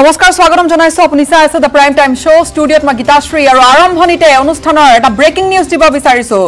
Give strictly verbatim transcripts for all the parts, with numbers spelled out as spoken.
নমস্কাৰ স্বাগতম জনাইছো আপুনি চাই আছে দা প্ৰাইম টাইম শো স্টুডিওত মই গীতাশ্ৰী আৰু আৰম্ভণিতে অনুষ্ঠানৰ এটা ব্ৰেকিং নিউজ দিব বিচাৰিছো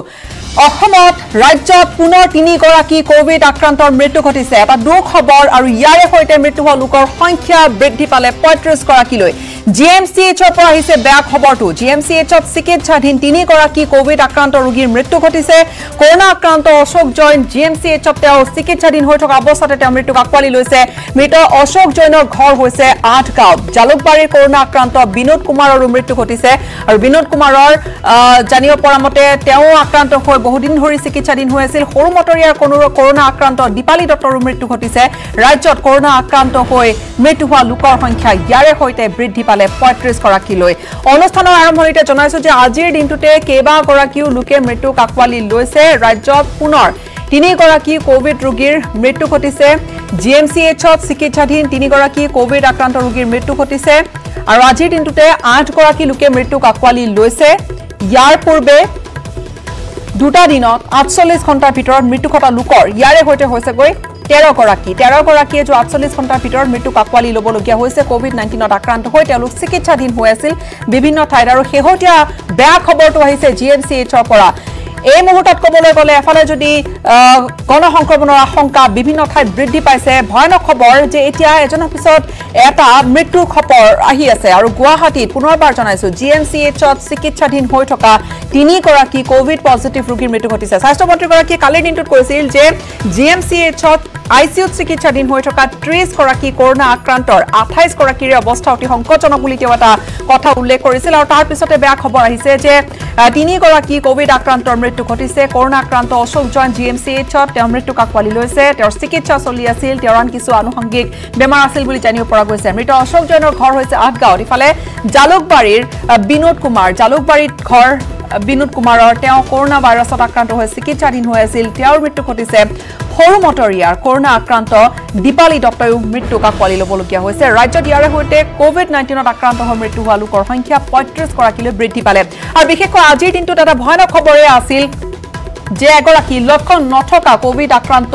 অসমত ৰাজ্যত পুনৰ তিনি গৰাকী কোভিড আক্ৰান্তৰ মৃত্যু ঘটিছে এটা দুখ খবৰ আৰু ইয়াৰে হৈতে মৃত্যু হোৱা লোকৰ সংখ্যা বৃদ্ধি পালে পঁয়ত্ৰিশ গৰাকীলৈ জিএমচিএইচৰ পৰা আহিছে বেয়া খবৰটো জিএমচিএইচত চিকিৎসাধীন তিনি গৰাকী কোভিড আক্ৰান্ত ৰোগীৰ মৃত্যু ঘটিছে কৰোনা আক্ৰান্ত অশোক জৈন জিএমচিএইচত তেওঁ চিকিৎসাধীন হৈ থকা অৱস্থাতে তেওঁ মৃত্যু আকোৱালি লৈছে মৃত অশোক জৈনৰ ঘৰ হৈছে আঠগাঁও জালুকবাৰীৰ কৰোনা আক্ৰান্ত বিনোদ কুমাৰৰ মৃত্যু ঘটিছে আৰু বিনোদ কুমাৰৰ জানিও পৰামতে তেওঁ আক্ৰান্ত হৈ বহুদিন ধৰি চিকিৎসাধীন হৈ আছিল সৰু মটৰিয়াৰ কৰোনা আক্ৰান্ত দীপালী দত্তৰ মৃত্যু ঘটিছে ৰাজ্যত কৰোনা আক্ৰান্ত হৈ মৃত্যু হোৱা লোকৰ সংখ্যা ইয়াৰে হৈতে বৃদ্ধি পালে পঁয়ত্ৰিশ গৰাকী লৈ অনুষ্ঠানৰ আৰম্ভণিতে জনাইছো যে আজিৰ দিনটোতে কেবা গৰাকীও লোকে মৃত্যু আকোৱালি লৈছে ৰাজ্যত পুনৰ তিনি গৰাকী কোভিড ৰোগীৰ মৃত্যু ঘটিছে জিএমচিএইচত চিকিৎসাধীন তিনি গৰাকী কোভিড আক্ৰান্ত ৰোগীৰ মৃত্যু ঘটিছে আৰু আজিৰ দিনটোতে আঠ গৰাকী লোকে মৃত্যু আকোৱালি লৈছে ইয়াৰ পূৰ্বে দুটা দিনত আঠচল্লিশ ঘণ্টাৰ ভিতৰত মৃত্যু ঘটা লোকৰ ইয়াৰে হৈতে হৈছে গৈ তেৰ গৰাকী তেৰ গৰাকীয়ে যে আঠচল্লিশ ঘণ্টাৰ ভিতৰত মৃত্যু আকোৱালি ল'বলগীয়া হৈছে কোভিড নাইণ্টিনত আক্ৰান্ত হৈ তেওঁলোক চিকিৎসাধীন হৈ আছিল বিভিন্ন ঠাইত আৰু শেহতীয়া বেয়া খবৰটো আহিছে জিএমচিএইচৰ পৰা এই মুহূৰ্তত ক'বলৈ গ'লে এফালে যদি গণ সংক্ৰমণৰ আশংকা বিভিন্ন ঠাইত বৃদ্ধি পাইছে ভয়ানক খবৰ যে এতিয়া এজনৰ পিছত এটা মৃত্যুৰ খবৰ আহি আছে আৰু গুৱাহাটীত পুনৰবাৰ জনাইছো জিএমচিএইচত চিকিৎসাধীন হৈ থকা তিনি গৰাকী কোভিড পজিটিভ ৰোগীৰ মৃত্যু ঘটিছে স্বাস্থ্যমন্ত্ৰীগৰাকীয়ে কালিৰ দিনটোত কৈছিল যে জিএমচিএইচত আইসিইউত চিকিৎসাধীন হৈ থকা ত্ৰিশ গৰাকী কৰোনা আক্ৰান্তৰ আঠাইশ গৰাকীৰ অৱস্থা অতি সংকটজনক বুলি তেওঁ এটা কথা উল্লেখ কৰিছিল আৰু তাৰ পিছতে বেয়া খবৰ আহিছে যে তিনি গৰাকী কোভিড আক্ৰান্তৰ মৃত্যু ঘটিছে কৰোনা আক্ৰান্ত অশোক জৈন জিএমচিএইচত তেওঁ মৃত্যু আকোৱালি লৈছে তেওঁৰ চিকিৎসা চলি আছিল তেওঁৰ আন কিছু আনুষংগিক বেমাৰ আছিল বুলি জানিব পৰা গৈছে মৃত অশোক জৈনৰ ঘৰ হৈছে আঠগাঁৱত ইফালে জালুকবাৰীৰ বিনোদ কুমাৰ জালুকবাৰীত ঘৰ বিনোদ কুমাৰৰ তেওঁ কৰোনা ভাইৰাছত আক্ৰান্ত হৈ চিকিৎসাধীন হৈ আছিল তেওঁৰ মৃত্যু ঘটিছে সৰু মটৰিয়াৰ কৰোনা আক্ৰান্ত দীপালী দত্তয়ো মৃত্যু আকোৱালি ল'বলগীয়া হৈছে ৰাজ্যত ইয়াৰে হৈতে কোভিড নাইণ্টিনত আক্ৰান্ত হৈ মৃত্যু হোৱা লোকৰ সংখ্যা পঁয়ত্ৰিশ গৰাকীলৈ বৃদ্ধি পালে আৰু বিশেষকৈ আজিৰ দিনটোত এটা ভয়ানক খবৰে আছিল যে এগৰাকী লক্ষণ নথকা কোভিড আক্ৰান্ত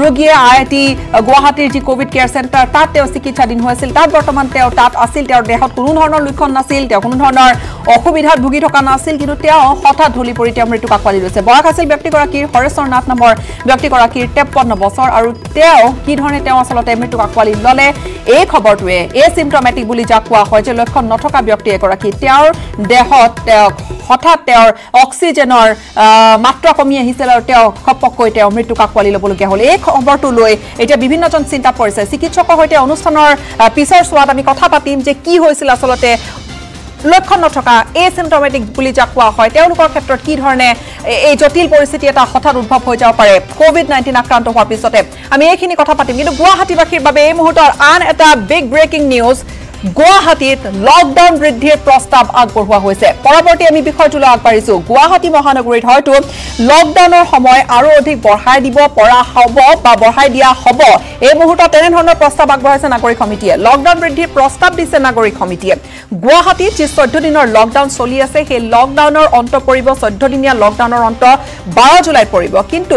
ৰোগীয়ে আইআইটি গুৱাহাটীৰ যি কোভিড কেয়াৰ চেণ্টাৰ তাত তেওঁ চিকিৎসাধীন হৈ আছিল তাত বৰ্তমান তেওঁ তাত আছিল তেওঁৰ দেহত কোনো ধৰণৰ লক্ষণ নাছিল তেওঁ কোনো ধৰণৰ অসুবিধাত ভুগি থকা নাছিল কিন্তু তেওঁ হঠাৎ ঢলি পৰি তেওঁ মৃত্যু আকোৱালি লৈছে বয়স আছিল ব্যক্তিগৰাকীৰ হৰেশ্বৰ নাথ নামৰ ব্যক্তিগৰাকীৰ তেপন্ন বছৰ আৰু তেওঁ কি ধৰণে তেওঁ আচলতে মৃত্যু আকোৱালি ল'লে এই খবৰটোৱে এই চিম্পটমেটিক বুলি যাক কোৱা হয় যে লক্ষণ নথকা ব্যক্তি এগৰাকী তেওঁৰ দেহত হঠাৎ তেওঁৰ অক্সিজেনৰ মাত্ৰা কমি আহিছিল আৰু তেওঁ খপককৈ তেওঁ মৃত্যু আকোৱালি ল'বলগীয়া হ'ল এই খবৰটো লৈ এতিয়া বিভিন্নজন চিন্তা কৰিছে চিকিৎসকৰ সৈতে অনুষ্ঠানৰ পিছৰ চোৱাত আমি কথা পাতিম যে কি হৈছিল আচলতে লক্ষণ নথকা এই চিম্পটমেটিক বুলি যাক কোৱা হয় তেওঁলোকৰ ক্ষেত্ৰত কি ধৰণে এই জটিল পৰিস্থিতি এটা হঠাৎ উদ্ভৱ হৈ যাব পাৰে কোভিড নাইণ্টিন আক্ৰান্ত হোৱাৰ পিছতে আমি এইখিনি কথা পাতিম কিন্তু গুৱাহাটীবাসীৰ বাবে এই মুহূৰ্তৰ আন এটা বিগ ব্ৰেকিং নিউজ গুৱাহাটীত লকডাউন বৃদ্ধিৰ প্ৰস্তাৱ আগবঢ়োৱা হৈছে পৰৱৰ্তী আমি বিষয়টোলৈ আগবাঢ়িছো গুৱাহাটী মহানগৰীত হয়তো লকডাউনৰ সময় আৰু অধিক বঢ়াই দিব পৰা হ'ব বা বঢ়াই দিয়া হ'ব এই মুহূৰ্তত তেনেধৰণৰ প্ৰস্তাৱ আগবঢ়াইছে নাগৰিক সমিতিয়ে লকডাউন বৃদ্ধিৰ প্ৰস্তাৱ দিছে নাগৰিক সমিতিয়ে গুৱাহাটীত যি চৈধ্য দিনৰ লকডাউন চলি আছে সেই লকডাউনৰ অন্ত পৰিব চৈধ্য দিনীয়া লকডাউনৰ অন্ত বাৰ জুলাইত পৰিব কিন্তু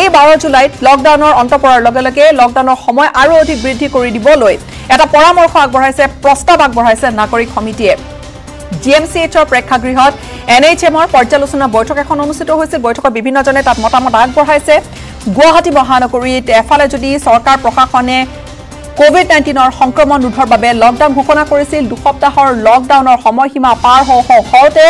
এই বাৰ জুলাইত লকডাউনৰ অন্ত পৰাৰ লগে লগে লকডাউনৰ সময় আৰু অধিক বৃদ্ধি কৰি দিবলৈ এটা পৰামৰ্শ আগবঢ়াইছে প্ৰস্তাৱ আগবঢ়াইছে নাগৰিক সমিতিয়ে জিএমচিএইচৰ প্ৰেক্ষাগৃহত এনএইচএমৰ পৰ্যালোচনা বৈঠক এখন অনুষ্ঠিত হৈছিল বৈঠকত বিভিন্নজনে তাত মতামত আগবঢ়াইছে গুৱাহাটী মহানগৰীত এফালে যদি চৰকাৰ প্ৰশাসনে কোভিড নাইণ্টিনৰ সংক্ৰমণ ৰোধৰ বাবে লকডাউন ঘোষণা কৰিছিল দুসপ্তাহৰ লকডাউনৰ সময়সীমা পাৰ হওঁতে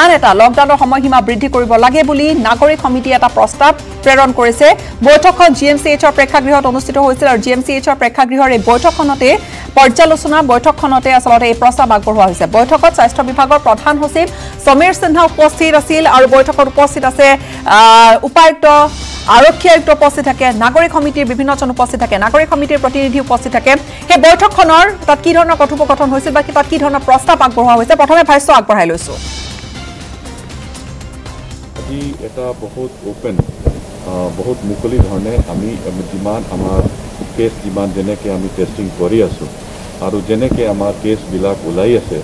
আন এটা লকডাউনৰ সময়সীমা বৃদ্ধি কৰিব লাগে বুলি নাগৰিক সমিতিয়ে এটা প্ৰস্তাৱ প্ৰেৰণ কৰিছে বৈঠকখন জিএমচিএইচৰ প্ৰেক্ষাগৃহত অনুষ্ঠিত হৈছিল আৰু জিএমচিএইচৰ প্ৰেক্ষাগৃহৰ এই বৈঠকখনতে পৰ্যালোচনা বৈঠকখনতে আচলতে এই প্ৰস্তাৱ আগবঢ়োৱা হৈছে বৈঠকত স্বাস্থ্য বিভাগৰ প্ৰধান সচিব সমীৰ সিনহা উপস্থিত আছিল আৰু বৈঠকত উপস্থিত আছে উপায়ুক্ত আৰক্ষী আয়ুক্ত উপস্থিত থাকে নাগৰিক সমিতিৰ বিভিন্নজন উপস্থিত থাকে নাগৰিক সমিতিৰ প্ৰতিনিধি উপস্থিত থাকে সেই বৈঠকখনৰ তাত কি ধৰণৰ কথোপকথন হৈছিল বা তাত কি ধৰণৰ প্ৰস্তাৱ আগবঢ়োৱা হৈছে প্ৰথমে ভাষ্য আগবঢ়াই লৈছো আজি এটা বহুত অপেন বহুত মুকলি ধৰণে আমি যিমান আমাৰ কেছ যিমান যেনেকৈ আমি টেষ্টিং কৰি আছোঁ আৰু যেনেকৈ আমাৰ কেছবিলাক ওলাই আছে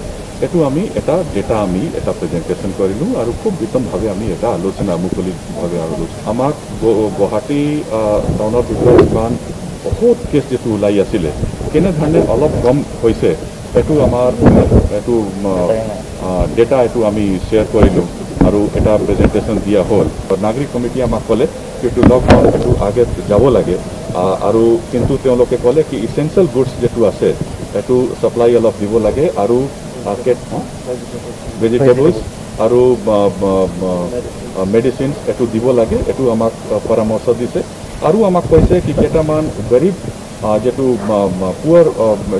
এইটো আমি এটা ডেটা আমি এটা প্ৰেজেণ্টেশ্যন কৰিলোঁ আৰু খুব বিতংভাৱে আমি এটা আলোচনা মুকলিভাৱে আলোচনা আমাক গুৱাহাটী টাউনৰ ভিতৰত কাৰণ বহুত কেছ যিটো ওলাই আছিলে কেনেধৰণে অলপ কম হৈছে একটু আমার একটু ডেটা একটু আমি শেয়ার করিলাম আর এটা প্রেজেন্টেশন দিয়া হল নাগরিক কমিটি আমাক কলে একটু লকডাউন একটু আগে যাব লাগে আর কিন্তু তেওঁলোকে কলে কি ইসেনশিয়াল গুডস যেটু আছে একটু সাপ্লাই অলপ দিব লাগে আর ভেজিটেবলস আর মেডিসিনস একটু দিব লাগে একটু আমাক পরামর্শ দিছে আর আমাক কইছে কি কেটামান গরিব যেটু পুয়ার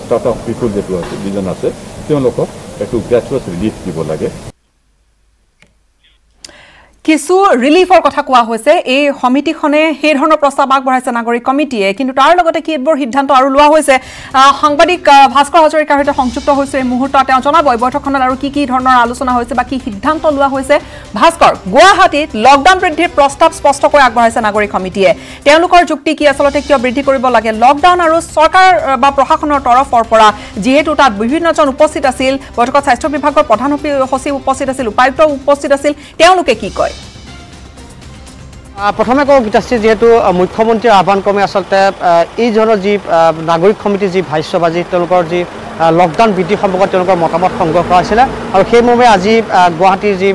স্টার্ট আপ পিপুল যেটু আছে দুজন আছে তেওঁলোকক একটু গ্র্যাচুয়াস রিলিফ দিব লাগে কিছু ৰিলিফৰ কথা কোৱা হৈছে এই সমিতিখনে সেই ধৰণৰ প্ৰস্তাৱ আগবঢ়াইছে নাগৰিক কমিটিয়ে কিন্তু তাৰ লগতে কি এবৰ সিদ্ধান্ত আৰু লোৱা হৈছে সাংবাদিক ভাস্কৰ হাজৰিকাৰ সৈতে সংযুক্ত হৈছে এই মুহূৰ্তত তেওঁ জনাব বৈঠকখনত আৰু কি কি ধৰণৰ আলোচনা হৈছে বা কি সিদ্ধান্ত লোৱা হৈছে ভাস্কৰ গুৱাহাটীত লকডাউন বৃদ্ধিৰ প্ৰস্তাৱ স্পষ্টকৈ আগবঢ়াইছে নাগৰিক কমিটিয়ে তেওঁলোকৰ যুক্তি কি আচলতে কিয় বৃদ্ধি কৰিব লাগে লকডাউন আৰু চৰকাৰ বা প্ৰশাসনৰ তৰফৰ পৰা যিহেতু তাত বিভিন্নজন উপস্থিত আছিল বৈঠকত স্বাস্থ্য বিভাগৰ প্ৰধান সচিব উপস্থিত আছিল উপায়ুক্ত উপস্থিত আছিল তেওঁলোকে কি কয় प्रथम कौ गीताश्री जीतु मुख्यमंत्री आह्वान क्रमे आसलते यह जी नागरिक समिति जी भाष्य बा जी जी लकडाउन बृद्धि सम्पर्क मतामत संग्रह और सैबे आज गुवाहाटी जी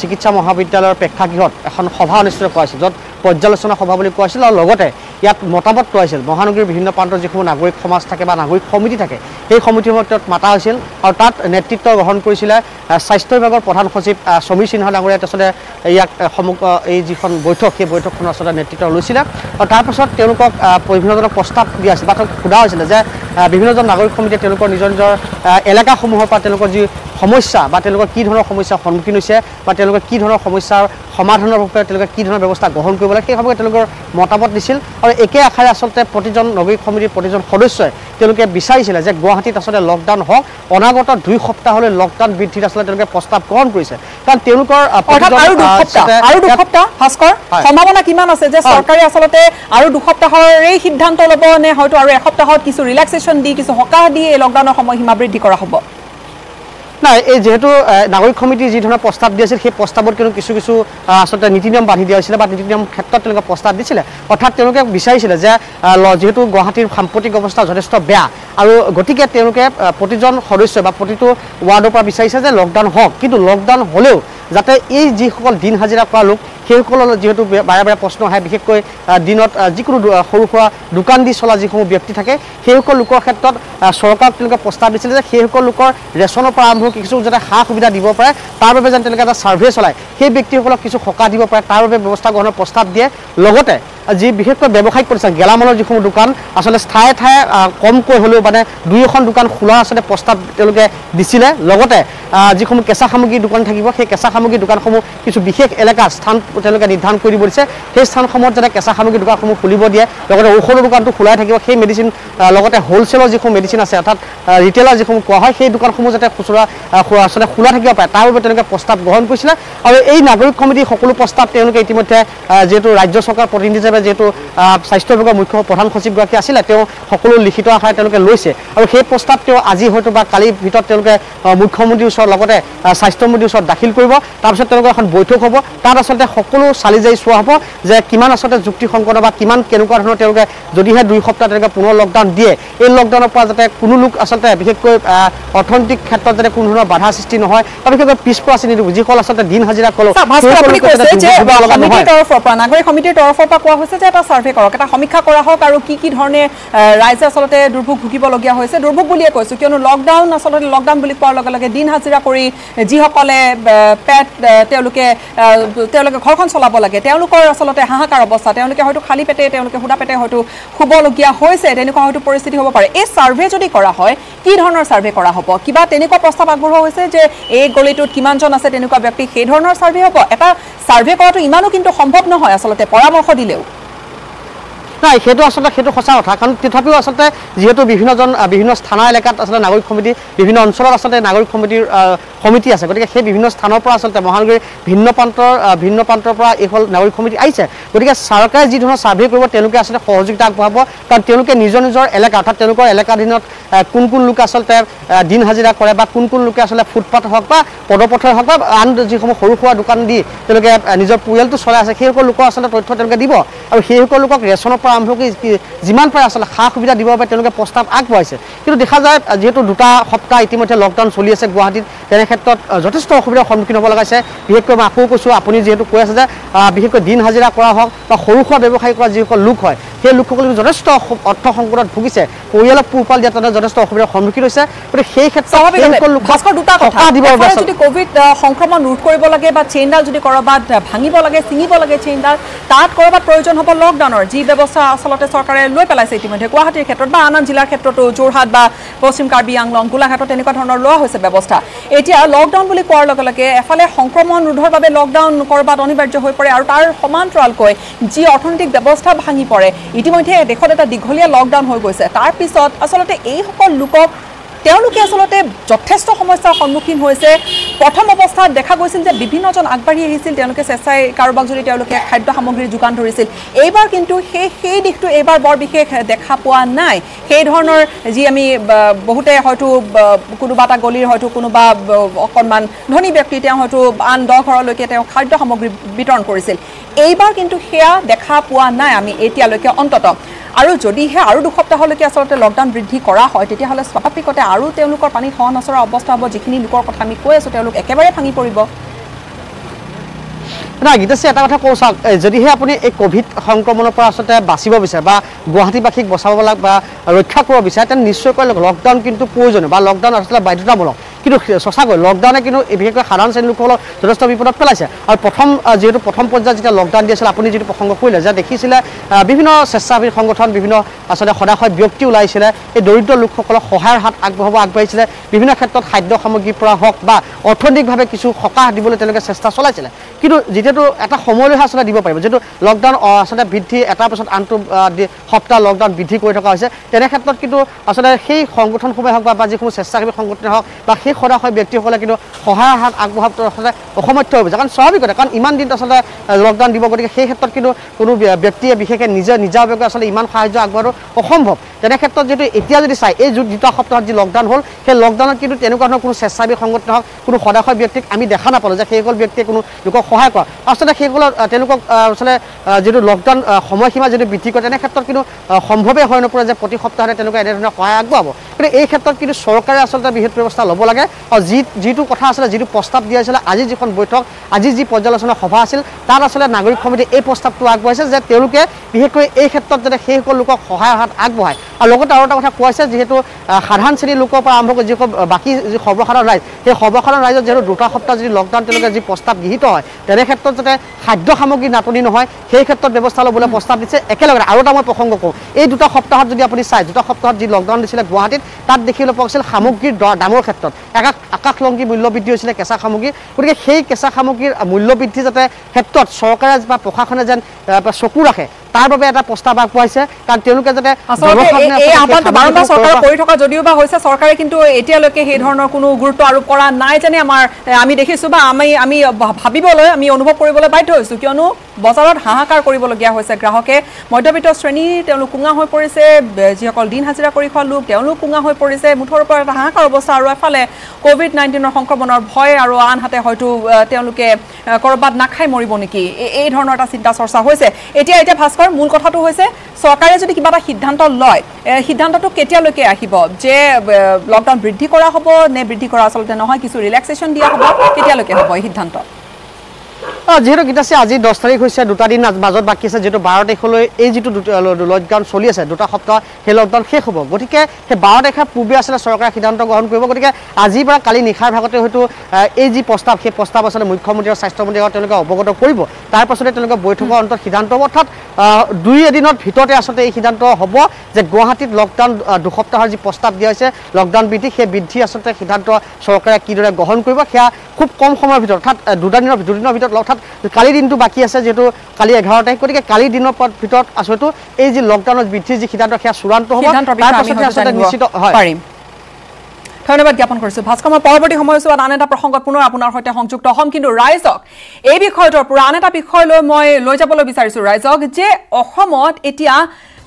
चिकित्सा महाविद्यालय प्रेक्षागृहत एन सभा अनुष्ठित कर जो पर्यालोचना सभा क्या और इतना मतामत लोल महानगर विभिन्न प्रांत जी सब नागरिक समाज थे नागरिक समिति थे समिति मता और तक नेतृत्व ग्रहण कर स्वास्थ्य विभाग प्रधान सचिव समीर सिन्हा डांगरिया आसमें जी बैठक सभी बैठक आसमें नेतृत्व लीजिए और तारपक विभिन्न प्रस्ताव दिया सोधा जो विभिन्न नागरिक समिति निज निजर एलेका समूह जी समस्या कि समस्या सम्मुखीन कि समस्यार समाधान कि व्यवस्था ग्रहण कर लगे सम्पर्क मतामत दी और एक आशारे आसलते नागरिक समिति सदस्य विचार जो गुवाहाटी आसमें लकडाउन हम अनागत दुई सप्ताह लकडाउन बृद्धि आसमें प्रस्ताव ग्रहण कर ना ये जेहेतु नागरिक समिति जी धरण प्रस्ताव दी आसिल प्रस्ताव किछु किछु आसलते नीति नियम बांधि दिया नीति नियम क्षेत्र प्रस्ताव दी अर्थात विचार जेहेतु गुवाहाटीर साम्प्रतिक अवस्था जथेष्ट बेया और गति के सदस्य वार्डर विचार जो लकडाउन हम कि लकडाउन हमें जाते जिसको दिन हाजिरा पा लोक सैसक जीतु बारे बारे प्रश्न आए विशेषको दिन जिको सूरा दुकान दी चला जिसमें व्यक्ति थे सैसक लोकर क्षेत्र में सरकार प्रस्ताव दी सैसक लोकर रेशन आरम्भ किसान जो सा सुविधा दी पे तारे जान सार्भे चलाए व्यक्तिसक किस सकाह दी पे तार व्यवस्था ग्रहण प्रस्ताव दिए जी विशेषकर व्यावसायिक प्रतिष्ठान गेलामाल जिस दुकान आसमें ठाए ठाए कमको हूँ मानने दुई एन दुकान खोला आसमें प्रस्ताव दी जिसमें केंचा सामग्री दुकान थको सभी केंचा सामग्री दुकान समूह किस विशेष एलेका स्थान निर्धारण कर दी सही स्थानसमूह जो केंचा सामग्री दुकान समूह खुलिब दिए औषधर दुकान खोला थको मेडिसिन होलसेलर जिस मेडिसिन आए अर्थात रिटेलर जिसमें क्या है सभी दुकान समूह जो खुचरा आसमें खोला थको पाए तार प्रस्ताव ग्रहण कर और यह नागरिक समिति सको प्रस्ताव इतिम्य जी राज्य सरकार प्रतिनिधि हिसाब से जेहतु स्वास्थ्य विभाग मुख्य प्रधान सचिवगढ़ आसो लिखित आशा लैसे और सभी प्रस्ताव आज कल भर मुख्यमंत्री ऊपर स्वास्थ्य मंत्री ऊपर दाखिल कर बैठक हम तक आसलते सको चाली जारी चुना हम जो कि आसलते जुक्तिसंगत के जदिहे दुई सप्ताह पुनः लकडाउन दिए ये लकडाउन जो कोनो लोक आसलते विशेषको अर्थनैतिक क्षेत्र में कोनो धৰণৰ बाधा सृष्टि नहय विशेषकर पिछपरा श्रेणी जिसको आसलते दिन हाजिरा कल नागरिक समितिर तरफ সার্ভে করক এটা সমীক্ষা করা হোক আৰু কি কি ধৰণে ৰাইজে আচলতে দুৰ্ভোগ ভুগিবলগীয়া হৈছে দুৰ্ভোগ বুলিয়ে কৈছো কিয়নো লকডাউন আচলতে লকডাউন বুলি কোৱাৰ লগে লগে দিন হাজিৰা কৰি যিসকলে পেট তেওঁলোকে তেওঁলোকে ঘৰখন চলাব লাগে তেওঁলোকৰ আচলতে হাহাকাৰ অৱস্থা তেওঁলোকে হয়তো খালি পেটে তেওঁলোকে হুদা পেটে হয়তো খুবলগীয়া হৈছে তেনেকুৱা হয়তো পৰিস্থিতি হ'ব পাৰে এই সাৰ্ভে যদি কৰা হয় কি ধৰণৰ সাৰ্ভে কৰা হ'ব কিবা তেনেকুৱা প্ৰস্তাৱ আগবঢ়োৱা হৈছে যে এই গলিটোত কিমানজন আছে তেনেকুৱা ব্যক্তি সেই ধৰণৰ সাৰ্ভে হ'ব এটা সাৰ্ভে কৰাটো ইমানো কিন্তু সম্ভৱ নহয় আচলতে পৰামৰ্শ দিলে ना सो आसलो सचा कथा कारण तथापि आसलते जीतु विभिन्न विभिन्न स्थान एलेका आसलते नागरिक समिति विभिन्न अंचल आसलते नागरिक समिति समिति आसे गति के विभिन्न स्थान पर आसलते महानगरी भिन्न प्रांत भिन्न प्रांत नागरिक समिति आइए गति के सरकार जी धरण सार्भे आसलते सहयोगिता आगबाब कारण निज निजर एलेका अर्थात एलेकाधीन कौन कौन लोक आसलते दिन हाजिरा करे कौन कौन लोके आसलते फुटपाथ हक बा पदपथे हक बा आन जिसमें सरू सुरा दुकान दी निजर परियालतो चलाइ आसे सैसक लोक आसलते तथ्य दी और सैसक लोक रेशन পৰা আৰম্ভ কৰি যিমান পাৰে আসলে খা সুবিধা দিব বাবে তেওঁলোকে প্ৰস্তাৱ আগবঢ়াইছে কিন্তু দেখা যায় যেহেতু দুটা সপ্তাহ ইতিমধ্যে লকডাউন চলি আছে গুৱাহাটীত তেনে ক্ষেত্ৰত যথেষ্ট অসুবিধাৰ সন্মুখীন হ'ব লগাইছে বিশেষকৈ আকৌ কৈছো আপুনি যেহেতু কৈ আছে যে বিশেষকৈ দিন হাজিৰা কৰা হওক বা সৰু খোৱা ব্যৱসায় কৰা যিসকল লোক হয় সেই লোকসকলে যথেষ্ট অৰ্থ সংকটত ভুগিছে পৰিয়ালক পোহপাল দিয়াত যথেষ্ট অসুবিধাৰ সন্মুখীন হৈছে গতিকে সেই ক্ষেত্ৰত সকল লোক খাস কৰি দুটা কথা দিব যদি কোভিড সংক্ৰমণ ৰোধ কৰিব লাগে বা চেইনডাল যদি কৰবাত ভাঙিব লাগে ছিঙিব লাগে চেইনডাল তাত কৰবাত প্ৰয়োজন হ'ব লকডাউনৰ যি ব্যৱস্থা আসলতে চৰকাৰে লৈ পেলাইছে ইতিমধ্যে গুৱাহাটীৰ ক্ষেত্ৰত বা আন জিলাৰ ক্ষেত্ৰতো যোৰহাট বা পশ্চিম কাৰ্বি আংলং গোলাঘাটত তেনেকুৱা ধৰণৰ লোৱা হৈছে ব্যৱস্থা এতিয়া লকডাউন বুলি কোৱাৰ লগে লগে এফালে সংক্ৰমণ ৰোধৰ বাবে লকডাউন কৰবাত অনিবাৰ্য হৈ পৰে আৰু তাৰ সমান্তৰালকৈ যি অৰ্থনৈতিক ব্যৱস্থা ভাঙি পৰে ইতিমধ্যে দেশত এটা দীঘলীয়া লকডাউন হৈ গৈছে তাৰ পিছত আসলতে এই সকল লোকক তেওঁলোকে আসলতে যথেষ্ট সমস্যাৰ সন্মুখীন হৈছে প্ৰথম অৱস্থাত দেখা গৈছিল যে বিভিন্নজন আগবাঢ়ি আহিছিল তেওঁলোকে চেষ্টাই কাৰোবাক যদি তেওঁলোকে খাদ্য সামগ্ৰী যোগান ধৰিছিল এইবাৰ কিন্তু সেই সেই দিশটো এইবাৰ বৰ বিশেষ দেখা পোৱা নাই সেই ধৰণৰ যি আমি বহুতে হয়তো কোনোবা এটা গলিৰ হয়তো কোনোবা অকণমান ধনী ব্যক্তি তেওঁ হয়তো আন দহ ঘৰলৈকে তেওঁ খাদ্য সামগ্ৰী বিতৰণ কৰিছিল এইবাৰ কিন্তু সেয়া দেখা পোৱা নাই আমি এতিয়ালৈকে অন্ততঃ আৰু যদিহে আৰু দুসপ্তাহলৈকে আসলতে লকডাউন বৃদ্ধি কৰা হয় তেতিয়াহলে স্বাভাৱিকতে আৰু তেওঁলোকৰ পানী খোৱা নচৰা অৱস্থা হ'ব যিখিনি লোকৰ কথা আমি কৈ আছোঁ তেওঁলোক একেবাৰে ভাঙি পৰিব না গীতাশ্ৰী এটা কথা কওঁ চাওক যদিহে আপুনি এই কোভিড সংক্ৰমণৰ পৰা আসলতে বাচিব বিচাৰে বা গুৱাহাটীবাসীক বচাব লাগে বা ৰক্ষা কৰিব বিচাৰে তেন্তে নিশ্চয়কৈ লকডাউন কিন্তু প্ৰয়োজনীয় বা লকডাউন আসলতে বাধ্যতামূলক কিন্তু সঁচাকৈ লকডাউনে কিন্তু বিশেষকৈ সাধাৰণ শ্ৰেণীৰ লোকসকলক যথেষ্ট বিপদত পেলাইছে আৰু প্ৰথম যিহেতু প্ৰথম পৰ্যায়ত যেতিয়া লকডাউন দিছিল আপুনি যিটো প্ৰসংগ কৰিলে যে দেখিছিলে বিভিন্ন স্বেচ্ছাসেৱী সংগঠন বিভিন্ন আচলতে সদাশয় ব্যক্তি ওলাইছিলে এই দৰিদ্ৰ লোকসকলক সহায়ৰ হাত আগবঢ়াব আগবাঢ়িছিলে বিভিন্ন ক্ষেত্ৰত খাদ্য সামগ্ৰীৰ পৰা হওক বা অৰ্থনৈতিকভাৱে কিছু সকাহ দিবলৈ তেওঁলোকে চেষ্টা চলাইছিলে কিন্তু যেতিয়াতো এটা সময়লৈহে আচলতে দিব পাৰিব যিহেতু লকডাউন আচলতে বৃদ্ধি এটাৰ পাছত আনটো সপ্তাহ লকডাউন বৃদ্ধি কৰি থকা হৈছে তেনে ক্ষেত্ৰত কিন্তু আচলতে সেই সংগঠনসমূহে হওক বা যিসমূহ স্বেচ্ছাসেৱী সংগঠনে হওক বা সদাশয় ব্যক্তিসকলে কিন্তু সহায়ৰ হাত আগবঢ়াব আচলতে অসমৰ্থ হৈ গৈছে কাৰণ স্বাভাৱিকতে কাৰণ ইমান দিন আচলতে লকডাউন দিব গতিকে সেই ক্ষেত্ৰত কিন্তু কোনো ব্যক্তিয়ে বিশেষকৈ নিজে নিজাববীয়াকৈ আচলতে ইমান সাহায্য আগবঢ়োৱাটো অসম্ভৱ তেনে ক্ষেত্ৰত যিহেতু এতিয়া যদি চাই এই দুটা সপ্তাহত যি লকডাউন হ'ল সেই লকডাউনত কিন্তু তেনেকুৱা ধৰণৰ কোনো স্বেচ্ছাসেৱী সংগঠন হওক কোনো সদাশয় ব্যক্তিক আমি দেখা নাপালোঁ যে সেইসকল ব্যক্তিয়ে কোনো লোকক সহায় কৰা আচলতে সেইসকলৰ তেওঁলোকক আচলতে যিটো লকডাউন সময়সীমা যিটো বৃদ্ধি কৰে তেনে ক্ষেত্ৰত কিন্তু সম্ভৱেই হৈ নপৰে যে প্ৰতি সপ্তাহতে তেওঁলোকে এনেধৰণৰ সহায় আগবঢ়াব কিন্তু এই ক্ষেত্ৰত কিন্তু চৰকাৰে আচলতে বিহিত ব্যৱস্থা ল'ব লাগে আৰু যি যিটো কথা আছিলে যিটো প্ৰস্তাৱ দিয়া হৈছিলে আজি যিখন বৈঠক আজি যি পৰ্যালোচনা সভা আছিল তাত আচলতে নাগৰিক সমিতিয়ে এই প্ৰস্তাৱটো আগবঢ়াইছে যে তেওঁলোকে বিশেষকৈ এই ক্ষেত্ৰত যাতে সেইসকল লোকক সহায়ৰ হাত আগবঢ়ায় আৰু লগতে আৰু এটা কথা কোৱাইছে যিহেতু সাধাৰণ শ্ৰেণীৰ লোকৰ পৰা আৰম্ভ কৰি যিসকল বাকী যি সৰ্বসাধাৰণ ৰাইজ সেই সৰ্বসাধাৰণ ৰাইজত যিহেতু দুটা সপ্তাহ যদি লকডাউন তেওঁলোকে যি প্ৰস্তাৱ গৃহীত হয় তেনে ক্ষেত্ৰত যাতে খাদ্য সামগ্ৰী নাটনি নহয় সেই ক্ষেত্ৰত ব্যৱস্থা ল'বলৈ প্ৰস্তাৱ দিছে একেলগে আৰু এটা মই প্ৰসংগ কৰোঁ এই দুটা সপ্তাহত যদি আপুনি চাই দুটা সপ্তাহত যি লকডাউন দিছিলে গুৱাহাটীত তাত দেখিবলৈ পোৱা গৈছিল সামগ্ৰীৰ দামৰ ক্ষেত্ৰত আকাশ আকাশলংঘী মূল্য বৃদ্ধি হৈছিলে কেঁচা সামগ্ৰীৰ গতিকে সেই কেঁচা সামগ্ৰীৰ মূল্য বৃদ্ধি যাতে ক্ষেত্ৰত চৰকাৰে বা প্ৰশাসনে যেন চকু ৰাখে তাৰ বাবে এটা প্ৰস্তাৱ আগবঢ়াইছে কাৰণ তেওঁলোকে যাতে চৰকাৰে কৰি থকা যদিও বা হৈছে চৰকাৰে কিন্তু এতিয়ালৈকে সেই ধৰণৰ কোনো গুৰুত্ব আৰোপ কৰা নাই যেনে আমাৰ আমি দেখিছোঁ বা আমি আমি ভাবিবলৈ আমি অনুভৱ কৰিবলৈ বাধ্য হৈছোঁ কিয়নো বজাৰত হাহাকাৰ কৰিবলগীয়া হৈছে গ্ৰাহকে মধ্যবিত্ত শ্ৰেণী তেওঁলোক কোঙা হৈ পৰিছে যিসকল দিন হাজিৰা কৰি খোৱা লোক তেওঁলোক কোঙা হৈ পৰিছে মুঠৰ ওপৰত এটা হাহাকাৰ অৱস্থা আৰু এফালে কোভিড নাইণ্টিনৰ সংক্ৰমণৰ ভয় আৰু আনহাতে হয়তো তেওঁলোকে ক'ৰবাত নাখাই মৰিব নেকি এই ধৰণৰ এটা চিন্তা চৰ্চা হৈছে এতিয়া এতিয়া ভাস্কৰ মূল কথাটো হৈছে চৰকাৰে যদি কিবা এটা সিদ্ধান্ত লয় সিদ্ধান্তটো কেতিয়ালৈকে আহিব যে লকডাউন বৃদ্ধি কৰা হ'ব নে বৃদ্ধি কৰা আচলতে নহয় কিছু ৰিলেক্সেশ্যন দিয়া হ'ব কেতিয়ালৈকে হ'ব এই সিদ্ধান্ত যিহেতু গীতাশ্ৰী আজি দহ তাৰিখ হৈছে দুটা দিন মাজত বাকী আছে যিহেতু বাৰ তাৰিখলৈ এই যিটো লকডাউন চলি আছে দুটা সপ্তাহ সেই লকডাউন শেষ হ'ব গতিকে সেই বাৰ তাৰিখৰ পূৰ্বে আচলতে চৰকাৰে সিদ্ধান্ত গ্ৰহণ কৰিব গতিকে আজিৰ পৰা কালি নিশাৰ ভাগতে হয়তো এই যি প্ৰস্তাৱ সেই প্ৰস্তাৱ আচলতে মুখ্যমন্ত্ৰী আৰু স্বাস্থ্যমন্ত্ৰীক তেওঁলোকে অৱগত কৰিব তাৰ পাছতে তেওঁলোকে বৈঠকৰ অন্তত সিদ্ধান্ত হ'ব অৰ্থাৎ দুই এদিনৰ ভিতৰতে আচলতে এই সিদ্ধান্ত হ'ব যে গুৱাহাটীত লকডাউন দুসপ্তাহৰ যি প্ৰস্তাৱ দিয়া হৈছে লকডাউন বৃদ্ধি সেই বৃদ্ধি আচলতে সিদ্ধান্ত চৰকাৰে কিদৰে গ্ৰহণ কৰিব সেয়া খুব কম সময়ৰ ভিতৰত অৰ্থাৎ দুটা দিনৰ দুদিনৰ ভিতৰত অৰ্থাৎ কালিৰ দিনটো বাকী আছে যিহেতু কালি এঘাৰ তাৰিখ গতিকে কালিৰ দিনৰ ভিতৰত আচলতে এই যি লকডাউনৰ বৃদ্ধি যি সিদ্ধান্ত সেয়া চূড়ান্ত হ'ব নিশ্চিত হয় ধন্যবাদ জ্ঞাপন কৰিছোঁ ভাস্কৰ মই পৰৱৰ্তী সময়ছোৱাত আন এটা প্ৰসংগত পুনৰ আপোনাৰ সৈতে সংযুক্ত হ'ম কিন্তু ৰাইজক এই বিষয়টোৰ পৰা আন এটা বিষয় লৈ মই লৈ যাবলৈ বিচাৰিছোঁ ৰাইজক যে অসমত এতিয়া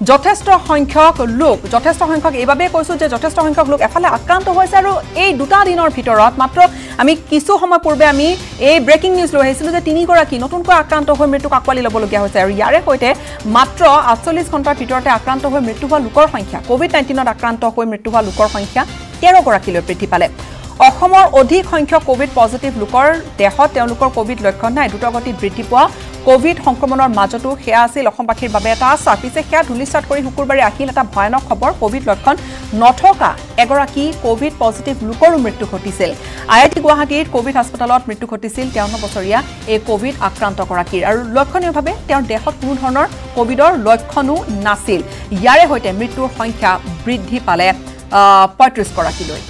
যথেষ্ট সংখ্যক লোক যথেষ্ট সংখ্যক এইভাবে কৈছো যে যথেষ্ট সংখ্যক লোক এফালে আক্রান্ত হৈছে আৰু এই দুটা দিনৰ ভিতৰত মাত্ৰ আমি কিছু সময় পূৰ্বে আমি এই ব্ৰেকিং নিউজ লৈ আহিছিলো যে তিনি গৰাকী নতুনকৈ আক্ৰান্ত হৈ মৃত্যু কাকৱালি লবলগীয়া হৈছে আৰু ইয়াৰে হৈতে মাত্ৰ আঠচল্লিশ ঘণ্টাৰ ভিতৰতে আক্ৰান্ত হৈ মৃত্যু হোৱা লোকৰ সংখ্যা কোভিড নাইনটিনত আক্ৰান্ত হৈ মৃত্যু হোৱা লোকৰ সংখ্যা তেৰ গৰাকীলৈ বৃদ্ধি পালে অসমৰ অধিক সংখ্যক কোভিড পজিটিভ লোকৰ দেহত তেওঁলোকৰ কোভিড লক্ষণ নাই দ্ৰুতগতিত বৃদ্ধি পোৱা কোভিড সংক্ৰমণৰ মাজতো হেয়া আছিল অসমবাসীৰ বাবে এটা আশা পিছে হেয়া ধুলিছাত কৰি হুকুৰবাৰী আহিল এটা ভয়ানক খবৰ কোভিড লক্ষণ নথকা এগৰাকী কোভিড পজিটিভ লোকৰ মৃত্যু ঘটিছিল আইআইটি গুৱাহাটীৰ কোভিড হাস্পতালত মৃত্যু ঘটিছিল তেৱন্ন বছৰীয়া এই কোভিড আক্ৰান্ত গৰাকীৰ আৰু লক্ষণীয়ভাৱে তেওঁৰ দেহত কোনো ধৰণৰ কোভিডৰ লক্ষণো নাছিল ইয়াৰে হৈতে মৃত্যুৰ সংখ্যা বৃদ্ধি পালে পঁয়ত্ৰিশ গৰাকীলৈ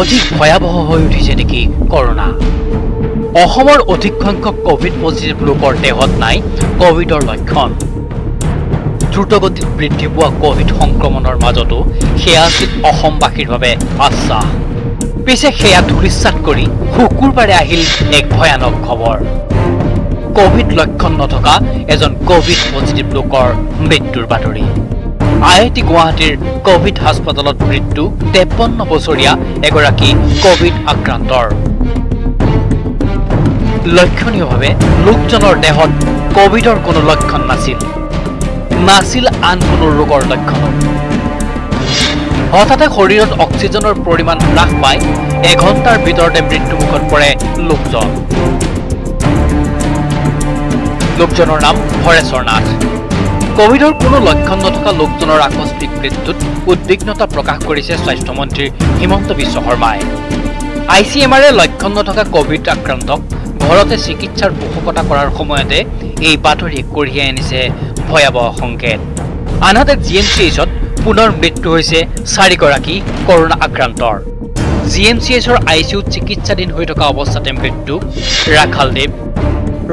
অধিক ভয়াবহ হৈ উঠিছে নেকি কৰোনা অসমৰ অধিক সংখ্যক কোভিড পজিটিভ লোকৰ দেহত নাই কোভিডৰ লক্ষণ দ্ৰুতগতিত বৃদ্ধি পোৱা কোভিড সংক্ৰমণৰ মাজতো সেয়া আছিল অসমবাসীৰ বাবে আশা পিছে সেয়া ধুলিস্যাৎ কৰি শুকুৰবাৰে আহিল এক ভয়ানক খবৰ কোভিড লক্ষণ নথকা এজন কোভিড পজিটিভ লোকৰ মৃত্যুৰ বাতৰি আইআইটি গুৱাহাটীৰ কোভিড হাস্পতালত মৃত্যু তেৱন্ন বছৰীয়া এগৰাকী কোভিড আক্ৰান্তৰ লক্ষণীয়ভাৱে লোকজনৰ দেহত কোভিডৰ কোনো লক্ষণ নাছিল নাছিল আন কোনো ৰোগৰ লক্ষণ হঠাতে শৰীৰত অক্সিজেনৰ পৰিমাণ হ্ৰাস পাই এঘণ্টাৰ ভিতৰতে মৃত্যুমুখত পৰে লোকজন লোকজনৰ নাম হৰেশ্বৰ নাথ কোভিডৰ কোনো লক্ষণ নথকা লোকজনৰ আকস্মিক মৃত্যুত উদ্বিগ্নতা প্ৰকাশ কৰিছে স্বাস্থ্যমন্ত্ৰী হিমন্ত বিশ্ব শৰ্মাই আই চি এম আৰে লক্ষণ নথকা কোভিড আক্ৰান্তক ঘৰতে চিকিৎসাৰ পোষকতা কৰাৰ সময়তে এই বাতৰি কঢ়িয়াই আনিছে ভয়াৱহ সংকেত আনহাতে জি এম চি এইচত পুনৰ মৃত্যু হৈছে চাৰিগৰাকী কৰোনা আক্ৰান্তৰ জি এম চি এইচৰ আই চি ইউত চিকিৎসাধীন হৈ থকা অৱস্থাতে মৃত্যু ৰাখাল দেৱ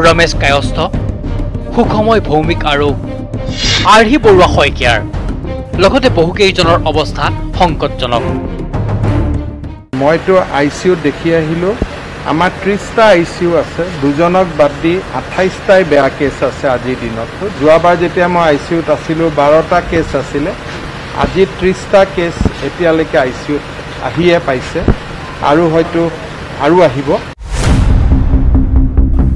ৰমেশ কায়স্থ সুখময় ভৌমিক আৰু আৰ্হি বৰুৱা শইকীয়াৰ লগতে বহুকেইজনৰ অৱস্থা সংকটজনক মইতো আই চি ইউ দেখি আহিলো আমাৰ ত্ৰিশটা আই চি ইউ আছে দুজনক বাদ দি আঠাইশটাই বেয়া কেছ আছে আজিৰ দিনত যোৱাবাৰ যেতিয়া মই আই চি ইউত আছিলোঁ বাৰটা কেছ আছিলে আজি ত্ৰিশটা কেছ এতিয়ালৈকে আই চি ইউত আহিয়ে পাইছে আৰু হয়তো আৰু আহিব